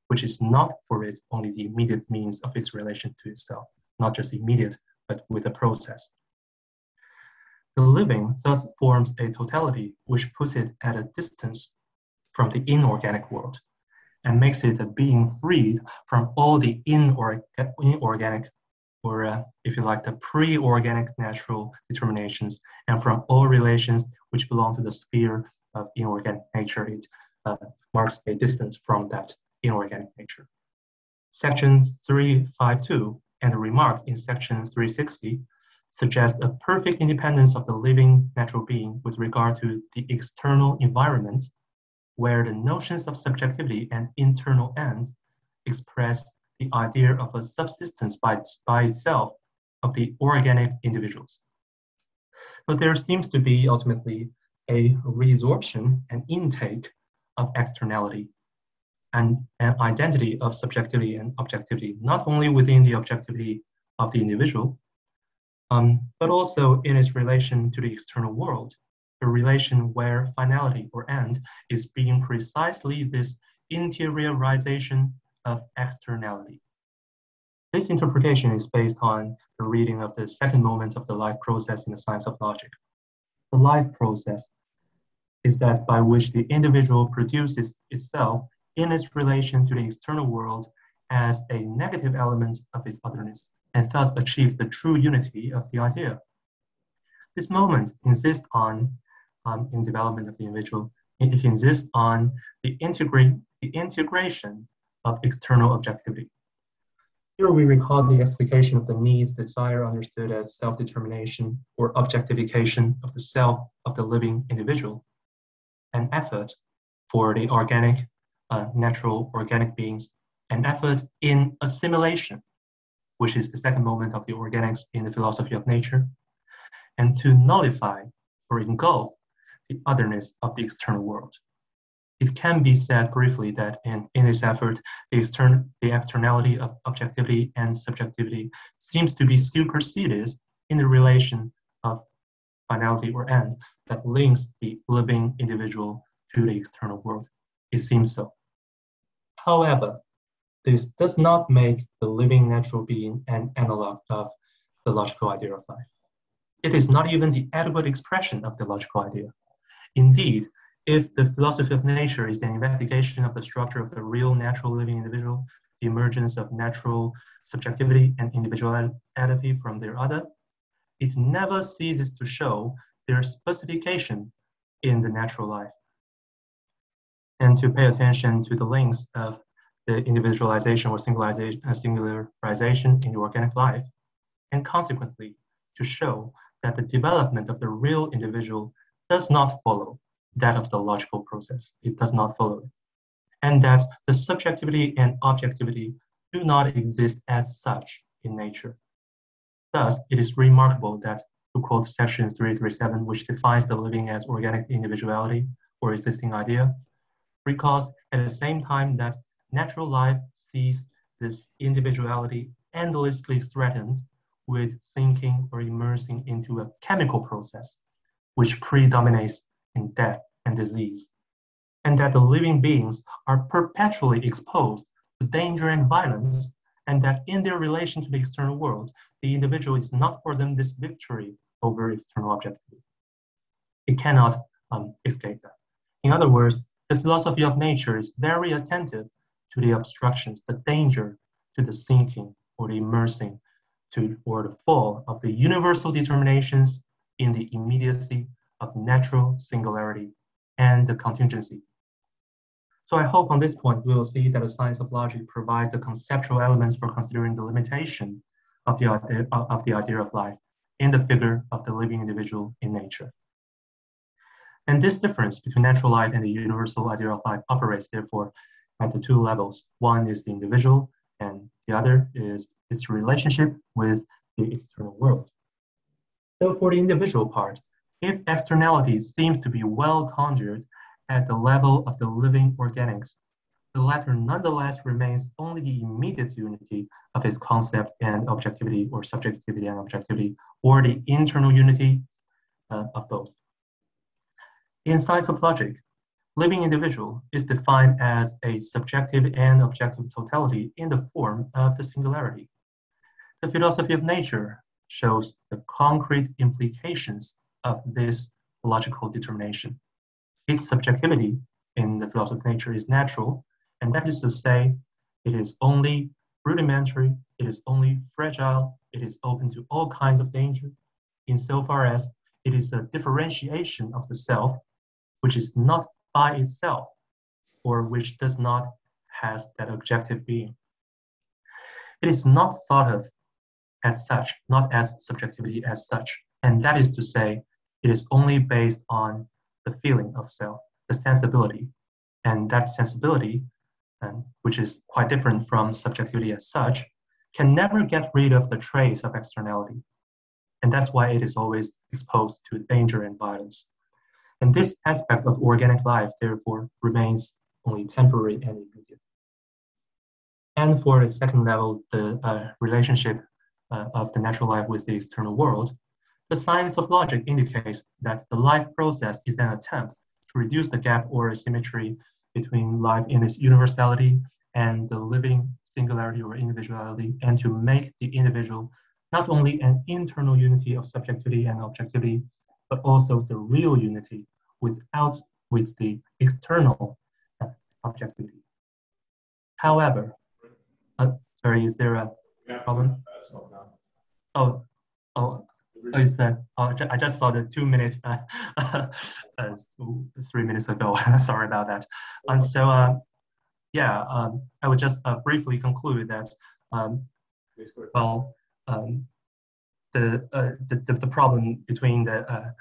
which is not for it only the immediate means of its relation to itself, not just immediate, but with a process. The living thus forms a totality which puts it at a distance from the inorganic world, and makes it a being freed from all the inorganic, or if you like, the pre-organic natural determinations, and from all relations which belong to the sphere of inorganic nature. It marks a distance from that inorganic nature. Section 352 and the remark in section 360 suggest a perfect independence of the living natural being with regard to the external environment, where the notions of subjectivity and internal end express the idea of a subsistence by itself of the organic individuals. But there seems to be ultimately a resorption and intake of externality and an identity of subjectivity and objectivity, not only within the objectivity of the individual, but also in its relation to the external world, a relation where finality or end is being precisely this interiorization of externality. This interpretation is based on the reading of the second moment of the life process in the Science of Logic. The life process is that by which the individual produces itself in its relation to the external world as a negative element of its otherness, and thus achieves the true unity of the idea. This moment insists on in development of the individual, it insists on the integration of external objectivity. Here we recall the explication of the need, desire understood as self-determination or objectification of the self of the living individual, an effort for the organic, natural organic beings, an effort in assimilation, which is the second moment of the organics in the philosophy of nature, and to nullify or engulf the otherness of the external world. It can be said briefly that in this effort, the externality of objectivity and subjectivity seems to be superseded in the relation of finality or end that links the living individual to the external world. It seems so. However, this does not make the living natural being an analog of the logical idea of life. It is not even the adequate expression of the logical idea. Indeed, if the philosophy of nature is an investigation of the structure of the real natural living individual, the emergence of natural subjectivity and individuality from their other, it never ceases to show their specification in the natural life. And to pay attention to the links of the individualization or singularization in the organic life, and consequently to show that the development of the real individual does not follow that of the logical process. It does not follow it. And that the subjectivity and objectivity do not exist as such in nature. Thus, it is remarkable that, to quote section 337, which defines the living as organic individuality or existing idea, recalls at the same time that natural life sees this individuality endlessly threatened with sinking or immersing into a chemical process which predominates in death and disease, and that the living beings are perpetually exposed to danger and violence, and that in their relation to the external world, the individual is not for them this victory over external objectivity. It cannot escape that. In other words, the philosophy of nature is very attentive to the obstructions, the danger, to the sinking or the immersing, or the fall of the universal determinations in the immediacy of natural singularity and the contingency. So I hope on this point, we will see that the science of logic provides the conceptual elements for considering the limitation of the idea of life in the figure of the living individual in nature. And this difference between natural life and the universal idea of life operates, therefore, at the two levels. One is the individual, and the other is its relationship with the external world. So for the individual part, if externality seems to be well conjured at the level of the living organics, the latter nonetheless remains only the immediate unity of its concept and objectivity, or subjectivity and objectivity, or the internal unity of both. In Science of Logic, living individual is defined as a subjective and objective totality in the form of the singularity. The philosophy of nature shows the concrete implications of this logical determination. Its subjectivity in the philosophy of nature is natural, and that is to say, it is only rudimentary, it is only fragile, it is open to all kinds of danger, insofar as it is a differentiation of the self, which is not by itself, or which does not has that objective being. It is not thought of as such, not as subjectivity as such, and that is to say, it is only based on the feeling of self, the sensibility, and that sensibility, which is quite different from subjectivity as such, can never get rid of the trace of externality. And that's why it is always exposed to danger and violence. And this aspect of organic life, therefore, remains only temporary and immediate. And for the second level, the relationship of the natural life with the external world, the science of logic indicates that the life process is an attempt to reduce the gap or asymmetry between life in its universality and the living singularity or individuality, and to make the individual not only an internal unity of subjectivity and objectivity, but also the real unity with the external objectivity. However, sorry, is there a problem? I just saw the 2 minutes, 3 minutes ago. Sorry about that. And so, I would just briefly conclude that, the problem between the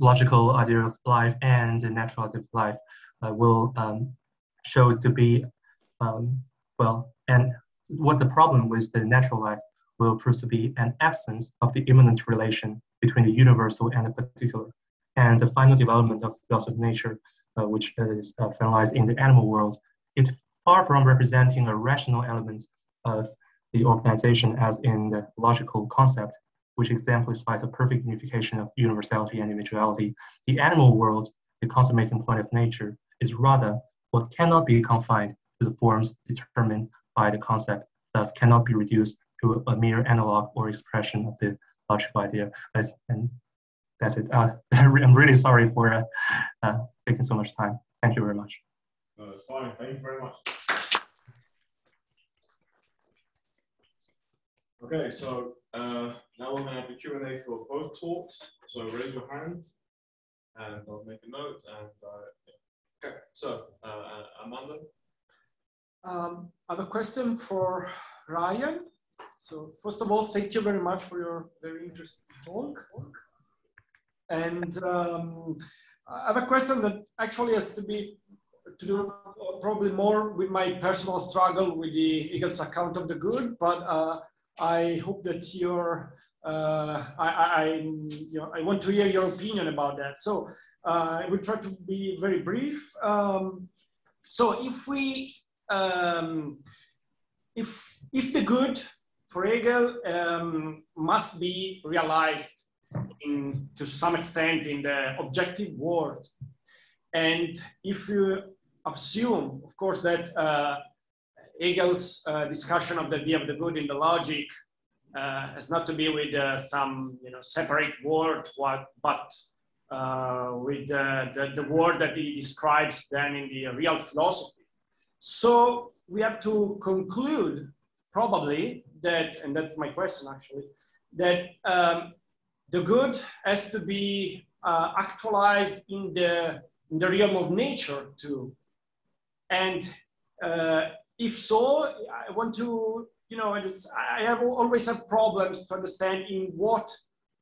logical idea of life and the natural idea of life will show to be, and what the problem with the natural life will prove to be an absence of the immanent relation between the universal and the particular. And the final development of philosophy of nature, which is finalized in the animal world, it far from representing a rational element of the organization as in the logical concept, which exemplifies a perfect unification of universality and individuality, the animal world, the consummating point of nature, is rather what cannot be confined to the forms determined by the concept, thus cannot be reduced to a mere analog or expression of the logical idea. That's it. I'm really sorry for taking so much time. Thank you very much. No, that's fine. Thank you very much. Okay, so now we're going to have a Q&A for both talks. So raise your hand, and I'll make a note. And okay, so Amanda, I have a question for Ryan. So first of all, thank you very much for your very interesting talk. And I have a question that actually has to do probably more with my personal struggle with the Hegel's account of the good, but I hope that your I want to hear your opinion about that. So I will try to be very brief. So if we if the good for Hegel must be realized to some extent in the objective world, and if you assume, of course, that Hegel's discussion of the idea of the good in the logic has not to be with some separate word, but with the word that he describes then in the real philosophy. So we have to conclude probably that, and that's my question actually, that the good has to be actualized in the realm of nature too. And if so, I want to, I have always have problems to understand in what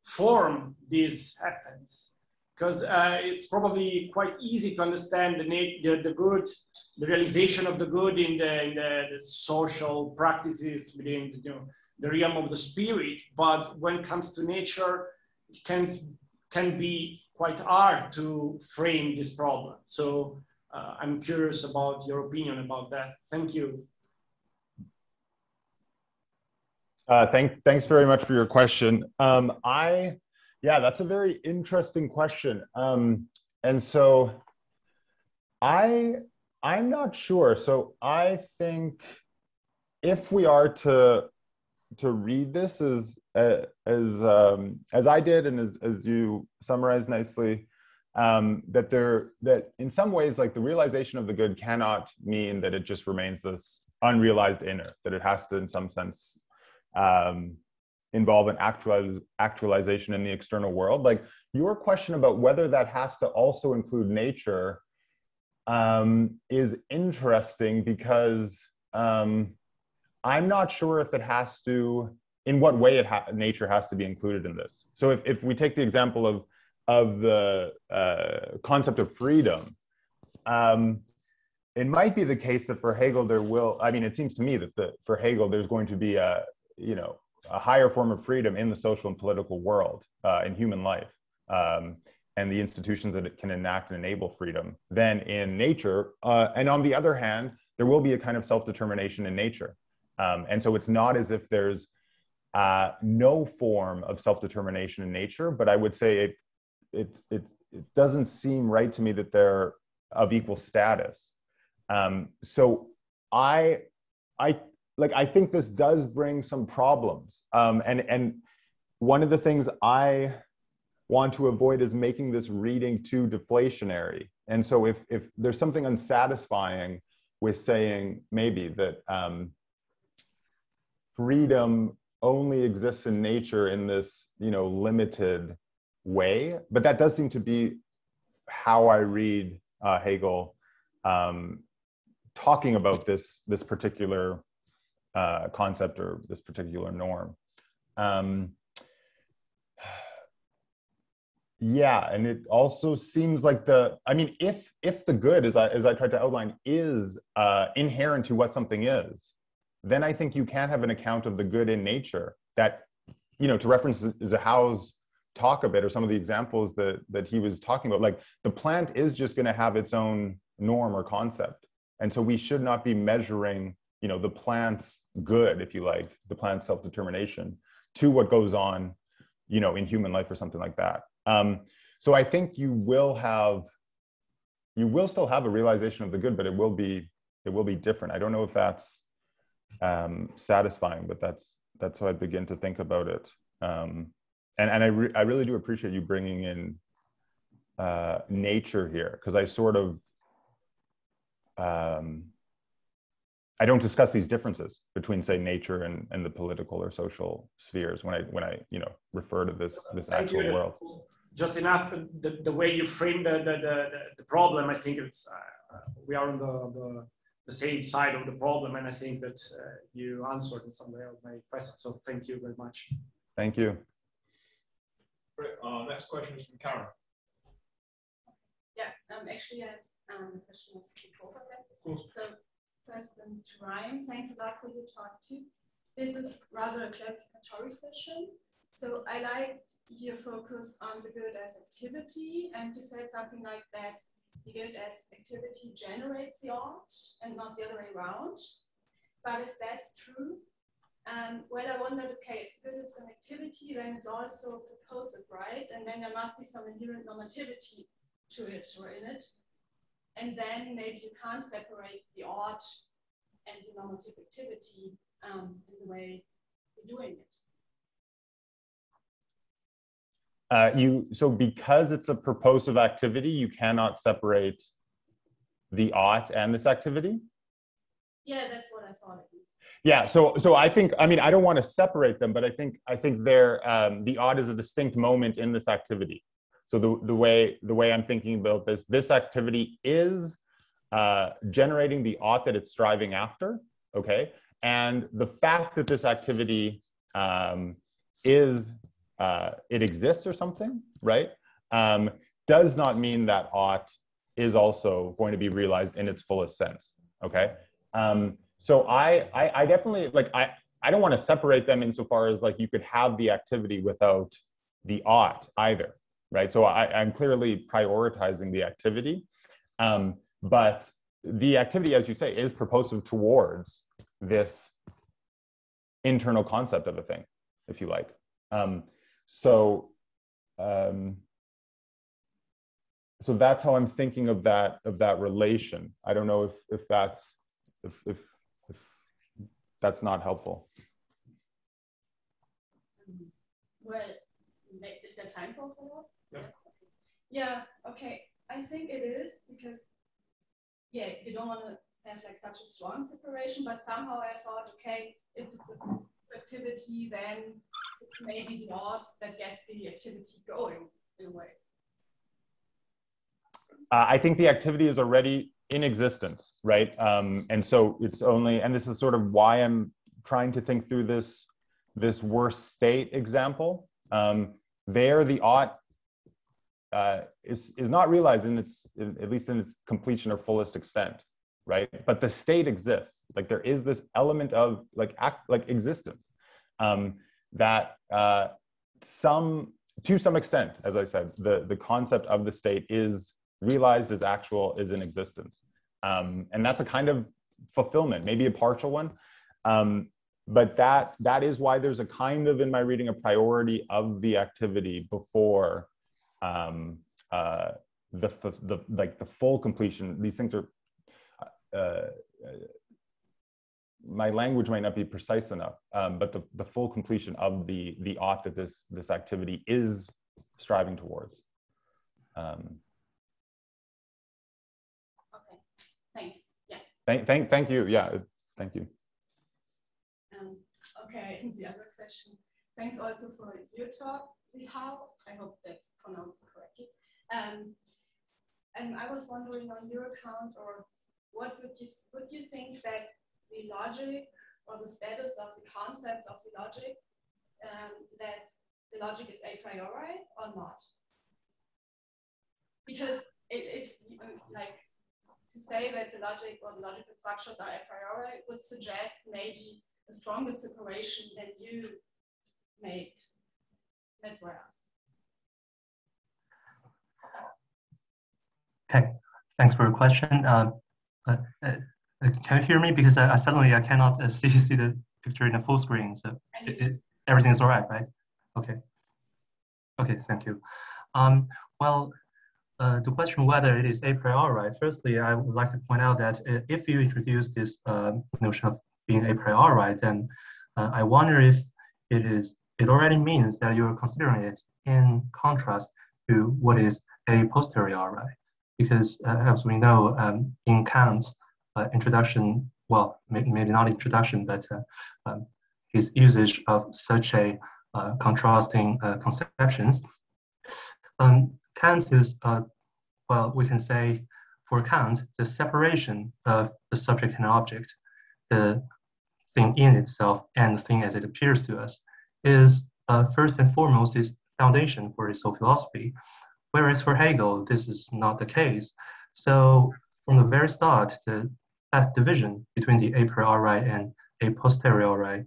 form this happens, because it's probably quite easy to understand the good, the realization of the good in the social practices within the realm of the spirit, but when it comes to nature, it can be quite hard to frame this problem. So I'm curious about your opinion about that. Thank you. Thanks very much for your question. Yeah, that's a very interesting question. And so I'm not sure. So I think if we are to read this as I did and as you summarized nicely, that in some ways, like, the realization of the good cannot mean that it just remains this unrealized inner, that it has to in some sense involve an actualization in the external world. Like, your question about whether that has to also include nature is interesting, because I'm not sure if it has to, in what way nature has to be included in this. So if we take the example of the concept of freedom, it might be the case that for Hegel there will, I mean, it seems to me that for Hegel there's going to be a higher form of freedom in the social and political world, in human life, and the institutions that it can enact and enable freedom, than in nature. And on the other hand, there will be a kind of self-determination in nature. And so it's not as if there's no form of self-determination in nature, but I would say it doesn't seem right to me that they're of equal status. So I think this does bring some problems. And one of the things I want to avoid is making this reading too deflationary. And so if there's something unsatisfying with saying maybe that freedom only exists in nature in this, limited way, but that does seem to be how I read Hegel talking about this particular concept or this particular norm. Yeah, and it also seems like if the good, as I tried to outline, is inherent to what something is, then I think you can have an account of the good in nature that, to reference Zehao's talk of it, or some of the examples that he was talking about, like, the plant is just going to have its own norm or concept. And so we should not be measuring, the plant's good, if you like, the plant's self-determination, to what goes on you know, in human life or something like that. So I think you will still have a realization of the good, but it will be different. I don't know if that's satisfying, but that's how I begin to think about it. And I really do appreciate you bringing in nature here, because I sort of I don't discuss these differences between, say, nature and the political or social spheres when I refer to this actual world. Just enough, the way you frame the problem, I think it's we are on the same side of the problem, and I think that you answered in some way my question. So thank you very much. Thank you. Great. Next question is from Karen. Yeah, actually I have a question that's over there. Cool. So first, Ryan, thanks a lot for your talk too. This is rather a clarificatory question. So I liked your focus on the good as activity, and you said something like that the good as activity generates the art and not the other way around. But if that's true, I wondered, okay, if good is an activity, then it's also purposive, right? And then there must be some inherent normativity to it or in it. And then maybe you can't separate the art and the normative activity in the way you're doing it. Because it's a purposive activity, you cannot separate the ought and this activity? Yeah, that's what I thought it is. Yeah, so I think, I mean, I don't want to separate them, but I think they're, the ought is a distinct moment in this activity. So the way I'm thinking about this activity is generating the ought that it's striving after, okay? And the fact that this activity it exists or something, right? Does not mean that ought is also going to be realized in its fullest sense, okay? So I definitely, I don't want to separate them insofar as you could have the activity without the ought either, right? So I'm clearly prioritizing the activity, but the activity, as you say, is purposive towards this internal concept of a thing, if you like. So that's how I'm thinking of that relation. I don't know if that's not helpful. Is there time for a follow-up? Yeah. Okay. I think it is, because you don't want to have such a strong separation, but somehow I thought, okay, if it's a activity, then it's maybe the art that gets the activity going in a way. I think the activity is already in existence, right? And so it's only, and this is sort of why I'm trying to think through this worst state example. There, the ought is not realized at least in its completion or fullest extent, right? But the state exists. There is this element of existence that to some extent, as I said, the concept of the state is realized as actual, is in existence. And that's a kind of fulfillment, maybe a partial one. But that is why there's a kind of, in my reading, a priority of the activity before the full completion. These things are, my language might not be precise enough, but the full completion of the ought that this activity is striving towards. Okay, thanks. Yeah. Thank you. Yeah, thank you. Okay, and the other question. Thanks also for your talk, Zehao. I hope that's pronounced correctly. And I was wondering, on your account, or what would you think that the logic, or the status of the concept of the logic, that the logic is a priori or not? Because if to say that the logic or the logical structures are a priori would suggest maybe a stronger separation than you made. That's why I asked. Okay, thanks for your question. Can you hear me? Because I suddenly I cannot see the picture in the full screen. So everything's all right, right? Okay. Okay, thank you. The question whether it is a priori, firstly, I would like to point out that if you introduce this notion of being a priori, then I wonder if it already means that you're considering it in contrast to what is a posteriori. Because as we know, in Kant's introduction, well, maybe not introduction, but his usage of such a contrasting conceptions, Kant is, well, we can say for Kant, the separation of the subject and object, the thing in itself and the thing as it appears to us, is first and foremost his foundation for his whole philosophy. Whereas for Hegel, this is not the case. So from the very start, that division between the a priori and a posteriori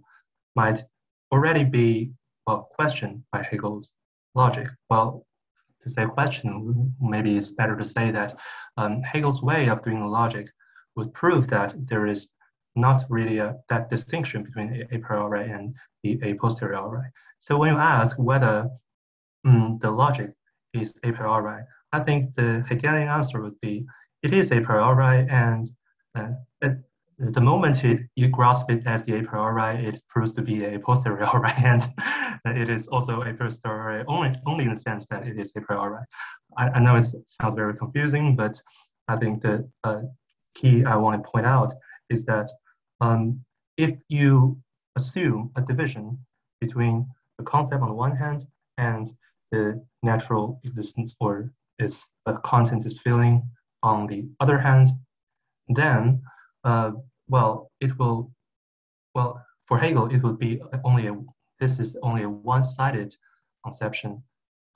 might already be, well, questioned by Hegel's logic. Well, to say question, maybe it's better to say that Hegel's way of doing the logic would prove that there is not really that distinction between a priori and the a posteriori. So when you ask whether the logic is a priori, I think the Hegelian answer would be it is a priori, and at the moment you grasp it as the a priori, it proves to be a posteriori, and it is also a posteriori only in the sense that it is a priori. I know it sounds very confusing, but I think the key I want to point out is that if you assume a division between the concept on the one hand and the natural existence or its content is feeling on the other hand, then, for Hegel, it would be only a one-sided conception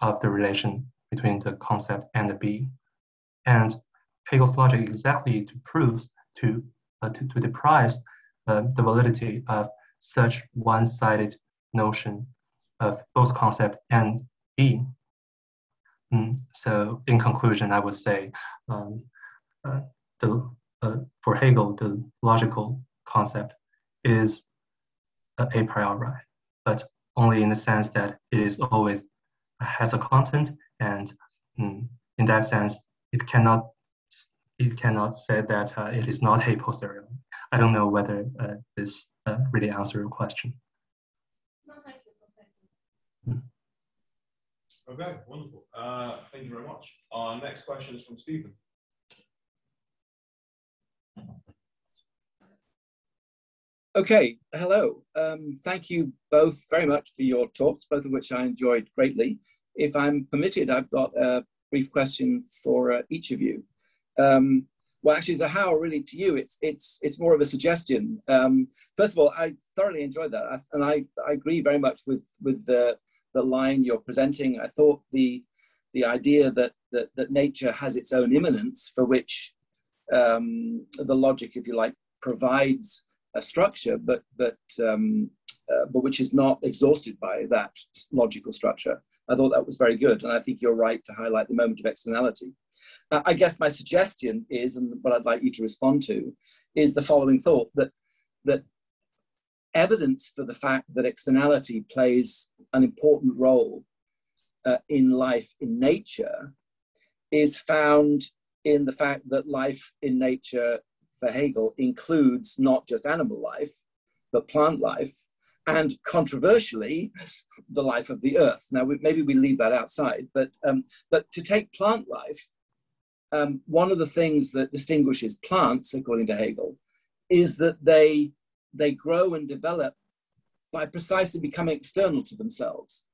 of the relation between the concept and the being. And Hegel's logic exactly deprives the validity of such one-sided notion of both concept and being. So in conclusion, I would say for Hegel, the logical concept is a priori, but only in the sense that it is always has a content, and in that sense, it cannot say that it is not a posteriori. I don't know whether this really answers your question. No, thank you. Okay, wonderful. Thank you very much. Our next question is from Stephen. Okay, hello. Thank you both very much for your talks, both of which I enjoyed greatly. If I'm permitted, I've got a brief question for each of you. Well, actually, Zehao, really to you, it's more of a suggestion. First of all, I thoroughly enjoyed that, and I agree very much with the line you're presenting. I thought the idea that nature has its own immanence, for which the logic, if you like, provides a structure, but which is not exhausted by that logical structure. I thought that was very good, and I think you're right to highlight the moment of externality. I guess my suggestion is, and what I'd like you to respond to, is the following thought, that evidence for the fact that externality plays an important role in life in nature is found in the fact that life in nature for Hegel includes not just animal life, but plant life, and controversially, the life of the earth. Now, maybe we leave that outside, but to take plant life, one of the things that distinguishes plants, according to Hegel, is that they grow and develop by precisely becoming external to themselves.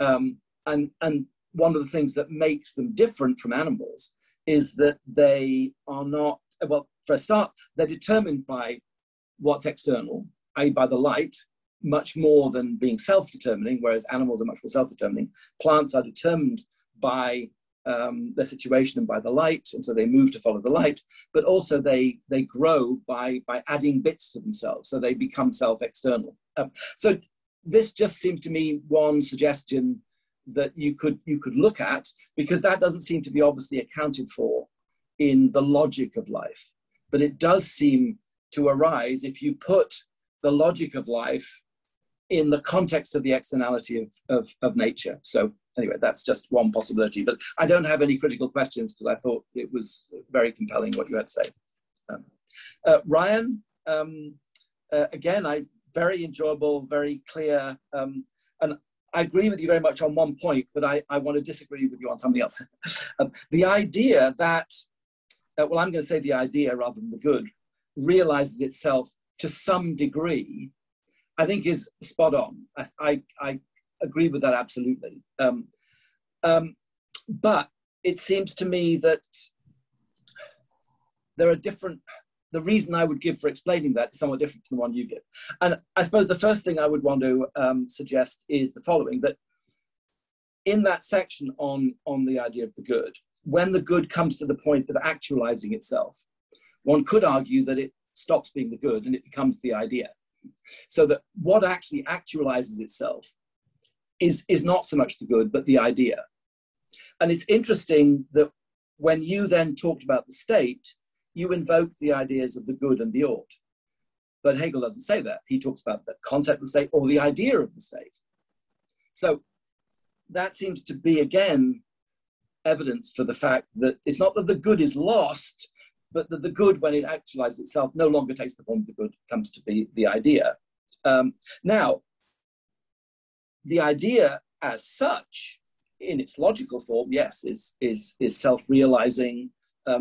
And one of the things that makes them different from animals is that they are not, well, for a start, they're determined by what's external, i.e. by the light, much more than being self-determining, whereas animals are much more self-determining. Plants are determined by their situation and by the light, and so they move to follow the light, but also they grow by adding bits to themselves, so they become self-external. So this just seemed to me one suggestion that you could look at, because that doesn't seem to be obviously accounted for in the logic of life, but it does seem to arise if you put the logic of life in the context of the externality of nature. So Anyway, that's just one possibility, but I don't have any critical questions because I thought it was very compelling what you had to say. Ryan, again, very enjoyable, very clear, and I agree with you very much on one point, but I want to disagree with you on something else. The idea that, well, I'm going to say the idea rather than the good, realizes itself to some degree, I think is spot on. I agree with that absolutely. But it seems to me that there are different, the reason I would give for explaining that is somewhat different from the one you give. And I suppose the first thing I would want to suggest is the following, that in that section on the idea of the good, when the good comes to the point of actualizing itself, one could argue that it stops being the good and it becomes the idea. So that what actually actualizes itself is not so much the good, but the idea. And it's interesting that when you then talked about the state, you invoke the ideas of the good and the ought. But Hegel doesn't say that. He talks about the concept of the state or the idea of the state. So that seems to be, again, evidence for the fact that it's not that the good is lost, but that the good, when it actualizes itself, no longer takes the form of the good, comes to be the idea. Now, the idea as such, in its logical form, yes, is self-realizing,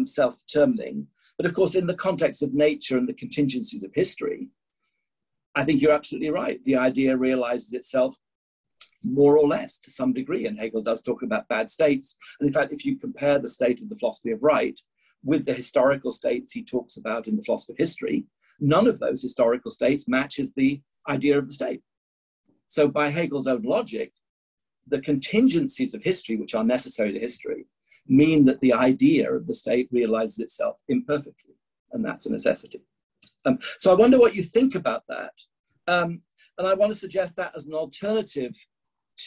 self-determining. But of course, in the context of nature and the contingencies of history, I think you're absolutely right. The idea realizes itself more or less to some degree. And Hegel does talk about bad states. And in fact, if you compare the state of the philosophy of right with the historical states he talks about in the philosophy of history, none of those historical states matches the idea of the state. So by Hegel's own logic, the contingencies of history, which are necessary to history, mean that the idea of the state realizes itself imperfectly, and that's a necessity. So I wonder what you think about that. And I want to suggest that as an alternative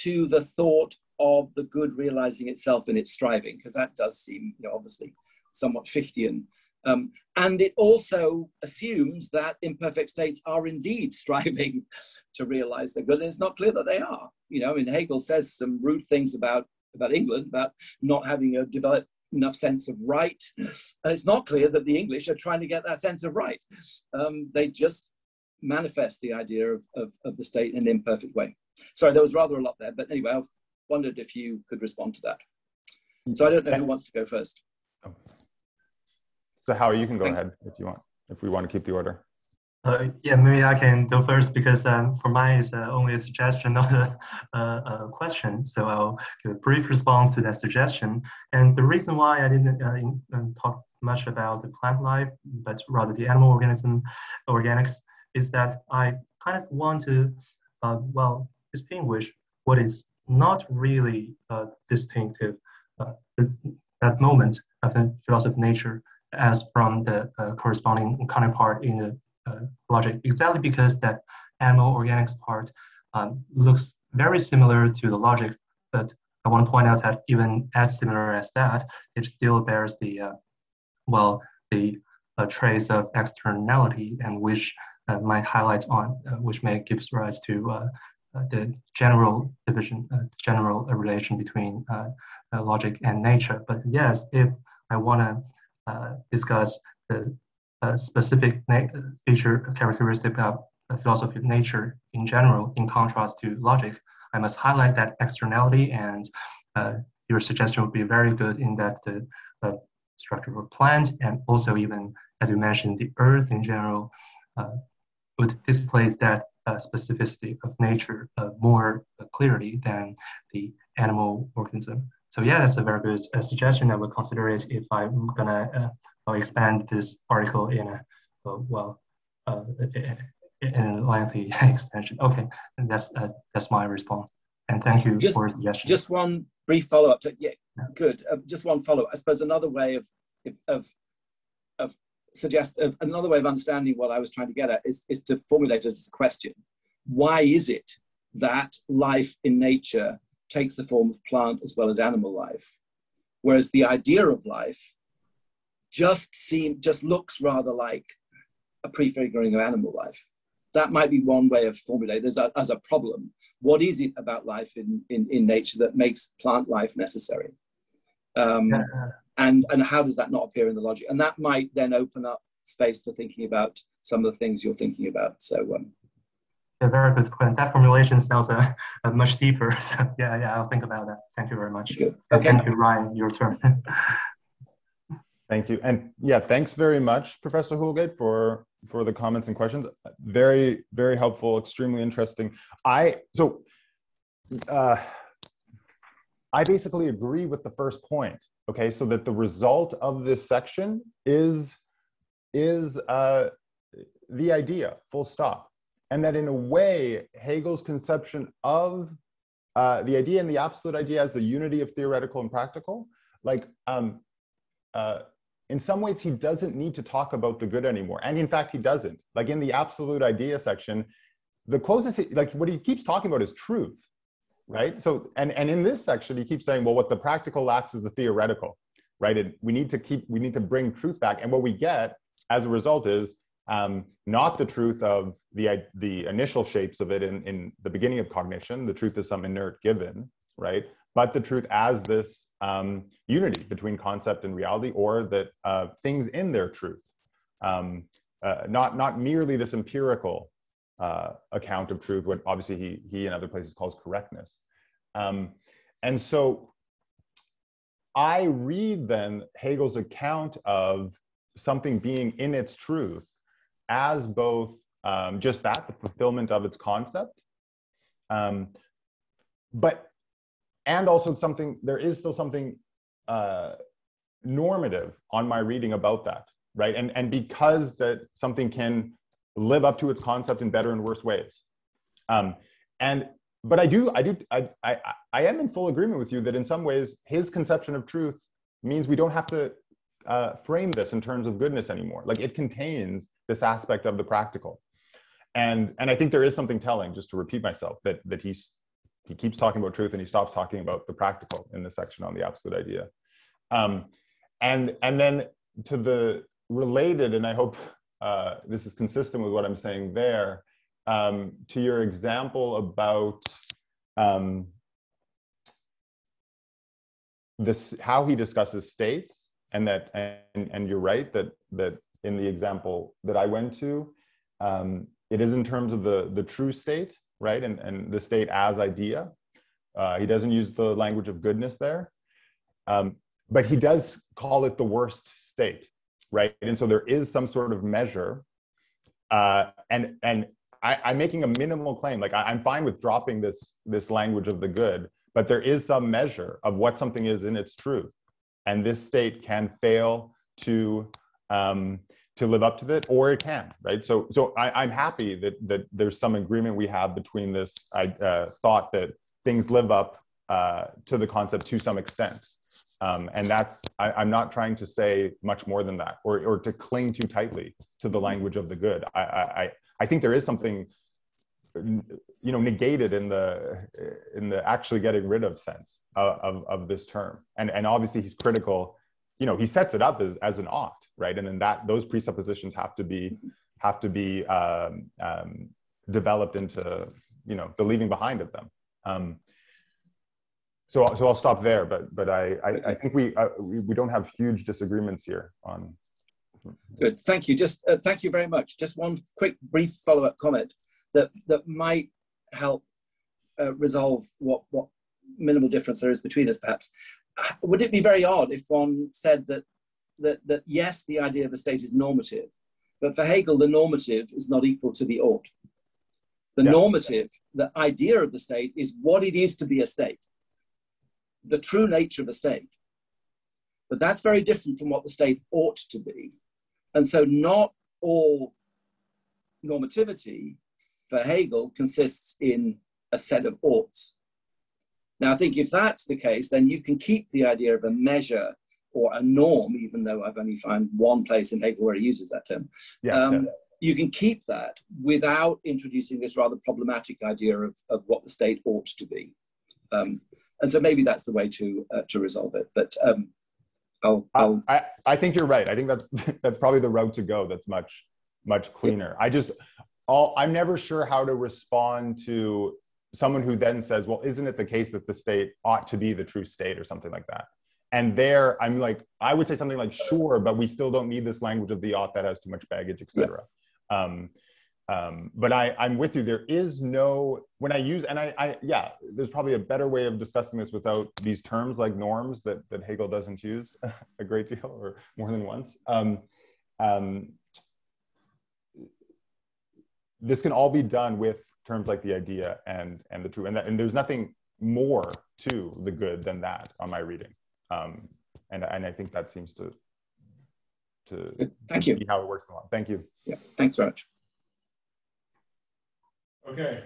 to the thought of the good realizing itself in its striving, because that does seem, you know, obviously somewhat Fichtean. And it also assumes that imperfect states are indeed striving to realize their good, and it's not clear that they are. You know, I mean, Hegel says some rude things about England, about not having a developed enough sense of right. And it's not clear that the English are trying to get that sense of right. They just manifest the idea of the state in an imperfect way. Sorry, there was rather a lot there, but anyway, I wondered if you could respond to that. So I don't know who wants to go first. So Howie, you can go ahead if you want, if we want to keep the order. Yeah, maybe I can go first because for mine is only a suggestion, not a question. So I'll give a brief response to that suggestion. And the reason why I didn't talk much about the plant life, but rather the animal organics, is that I kind of want to, well, distinguish what is not really distinctive at that moment of the philosophy of nature as from the corresponding counterpart in the logic, exactly because that animal organics part looks very similar to the logic, but I want to point out that even as similar as that, it still bears the trace of externality, and which might highlight on which may give rise to the general division, general relation between logic and nature. But yes, if I want to discuss the specific feature characteristic of philosophy of nature in general, in contrast to logic, I must highlight that externality, and your suggestion would be very good in that the structure of a plant, and also even, as you mentioned, the earth in general, would display that specificity of nature more clearly than the animal organism. So yeah, that's a very good suggestion. I will consider it if I'm gonna I'll expand this article in a lengthy extension. Okay, and that's my response. And thank you for the suggestion. Just one brief follow up. Good. Just one follow up. I suppose another way of another way of understanding what I was trying to get at is to formulate it as a question. Why is it that life in nature takes the form of plant as well as animal life, whereas the idea of life just looks rather like a prefiguring of animal life? that might be one way of formulating this as a problem. What is it about life in nature that makes plant life necessary? And how does that not appear in the logic? And that might then open up space for thinking about some of the things you're thinking about. So yeah, very good point. That formulation sounds much deeper. So yeah, I'll think about that. Thank you very much. Good. Okay. Thank you, Ryan. Your turn. Thank you. And yeah, thanks very much, Professor Houlgate, for the comments and questions. Very, very helpful, extremely interesting. I basically agree with the first point, okay? So that the result of this section is the idea, full stop. And that in a way, Hegel's conception of the idea and the absolute idea as the unity of theoretical and practical, like in some ways, he doesn't need to talk about the good anymore. And in fact, he doesn't. Like in the absolute idea section, the closest, like what he keeps talking about is truth. Right. So, and in this section, he keeps saying, well, what the practical lacks is the theoretical, right? And we need to bring truth back. And what we get as a result is not the truth of the initial shapes of it in the beginning of cognition. The truth is some inert given, right? But the truth as this unity between concept and reality, or that things in their truth, not merely this empirical account of truth, what obviously he in other places calls correctness. And so I read then Hegel's account of something being in its truth as both just that, the fulfillment of its concept, but and also something, there is still something normative on my reading about that, right? And because that something can live up to its concept in better and worse ways, but I am in full agreement with you that in some ways his conception of truth means we don't have to frame this in terms of goodness anymore. Like it contains this aspect of the practical, and I think there is something telling. Just to repeat myself, that he keeps talking about truth and he stops talking about the practical in the section on the absolute idea, and then to the related, and I hope. This is consistent with what I'm saying there, to your example about this, how he discusses states, and that, and you're right that in the example that I went to, it is in terms of the true state, right, and the state as idea. He doesn't use the language of goodness there, but he does call it the worst state. Right, and so there is some sort of measure, and I'm making a minimal claim. Like I'm fine with dropping this language of the good, but there is some measure of what something is in its truth, and this state can fail to live up to it, or it can. Right, so I'm happy that there's some agreement we have between this thought that things live up to the concept to some extent. And that's, I'm not trying to say much more than that, or to cling too tightly to the language of the good. I think there is something, negated in the actually getting rid of sense of this term. And obviously he's critical, he sets it up as an ought, right? And then those presuppositions have to be developed into, the leaving behind of them. So I'll stop there, but I think we don't have huge disagreements here on. Good, thank you. Just thank you very much. Just one quick, brief follow-up comment that might help resolve what minimal difference there is between us, perhaps. Would it be very odd if one said that yes, the idea of a state is normative, but for Hegel, the normative is not equal to the ought. The normative, the idea of the state is what it is to be a state. The true nature of a state, but that's very different from what the state ought to be. And so not all normativity for Hegel consists in a set of oughts. Now I think if that's the case, then you can keep the idea of a measure or a norm, even though I've only found one place in Hegel where he uses that term. You can keep that without introducing this rather problematic idea of what the state ought to be. And so maybe that's the way to resolve it. But I think you're right. I think that's probably the road to go. That's much cleaner. I just I'm never sure how to respond to someone who then says, well, isn't it the case that the state ought to be the true state or something like that? And there, I'm like, I would say something like, sure, but we still don't need this language of the ought that has too much baggage, etc. Yeah. But I'm with you. There is no, when I use, and yeah, there's probably a better way of discussing this without these terms like norms that, Hegel doesn't use a great deal or more than once. This can all be done with terms like the idea and the true, and there's nothing more to the good than that on my reading, and I think that seems to thank you be how it works along. Thank you. Yeah, thanks very much. Okay,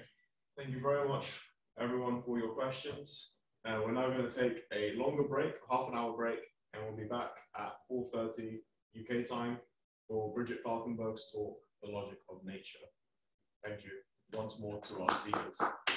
thank you very much, everyone, for your questions. We're now going to take a longer break, half an hour break, and we'll be back at 4:30 UK time for Bridget Falkenberg's talk, The Logic of Nature. Thank you once more to our speakers.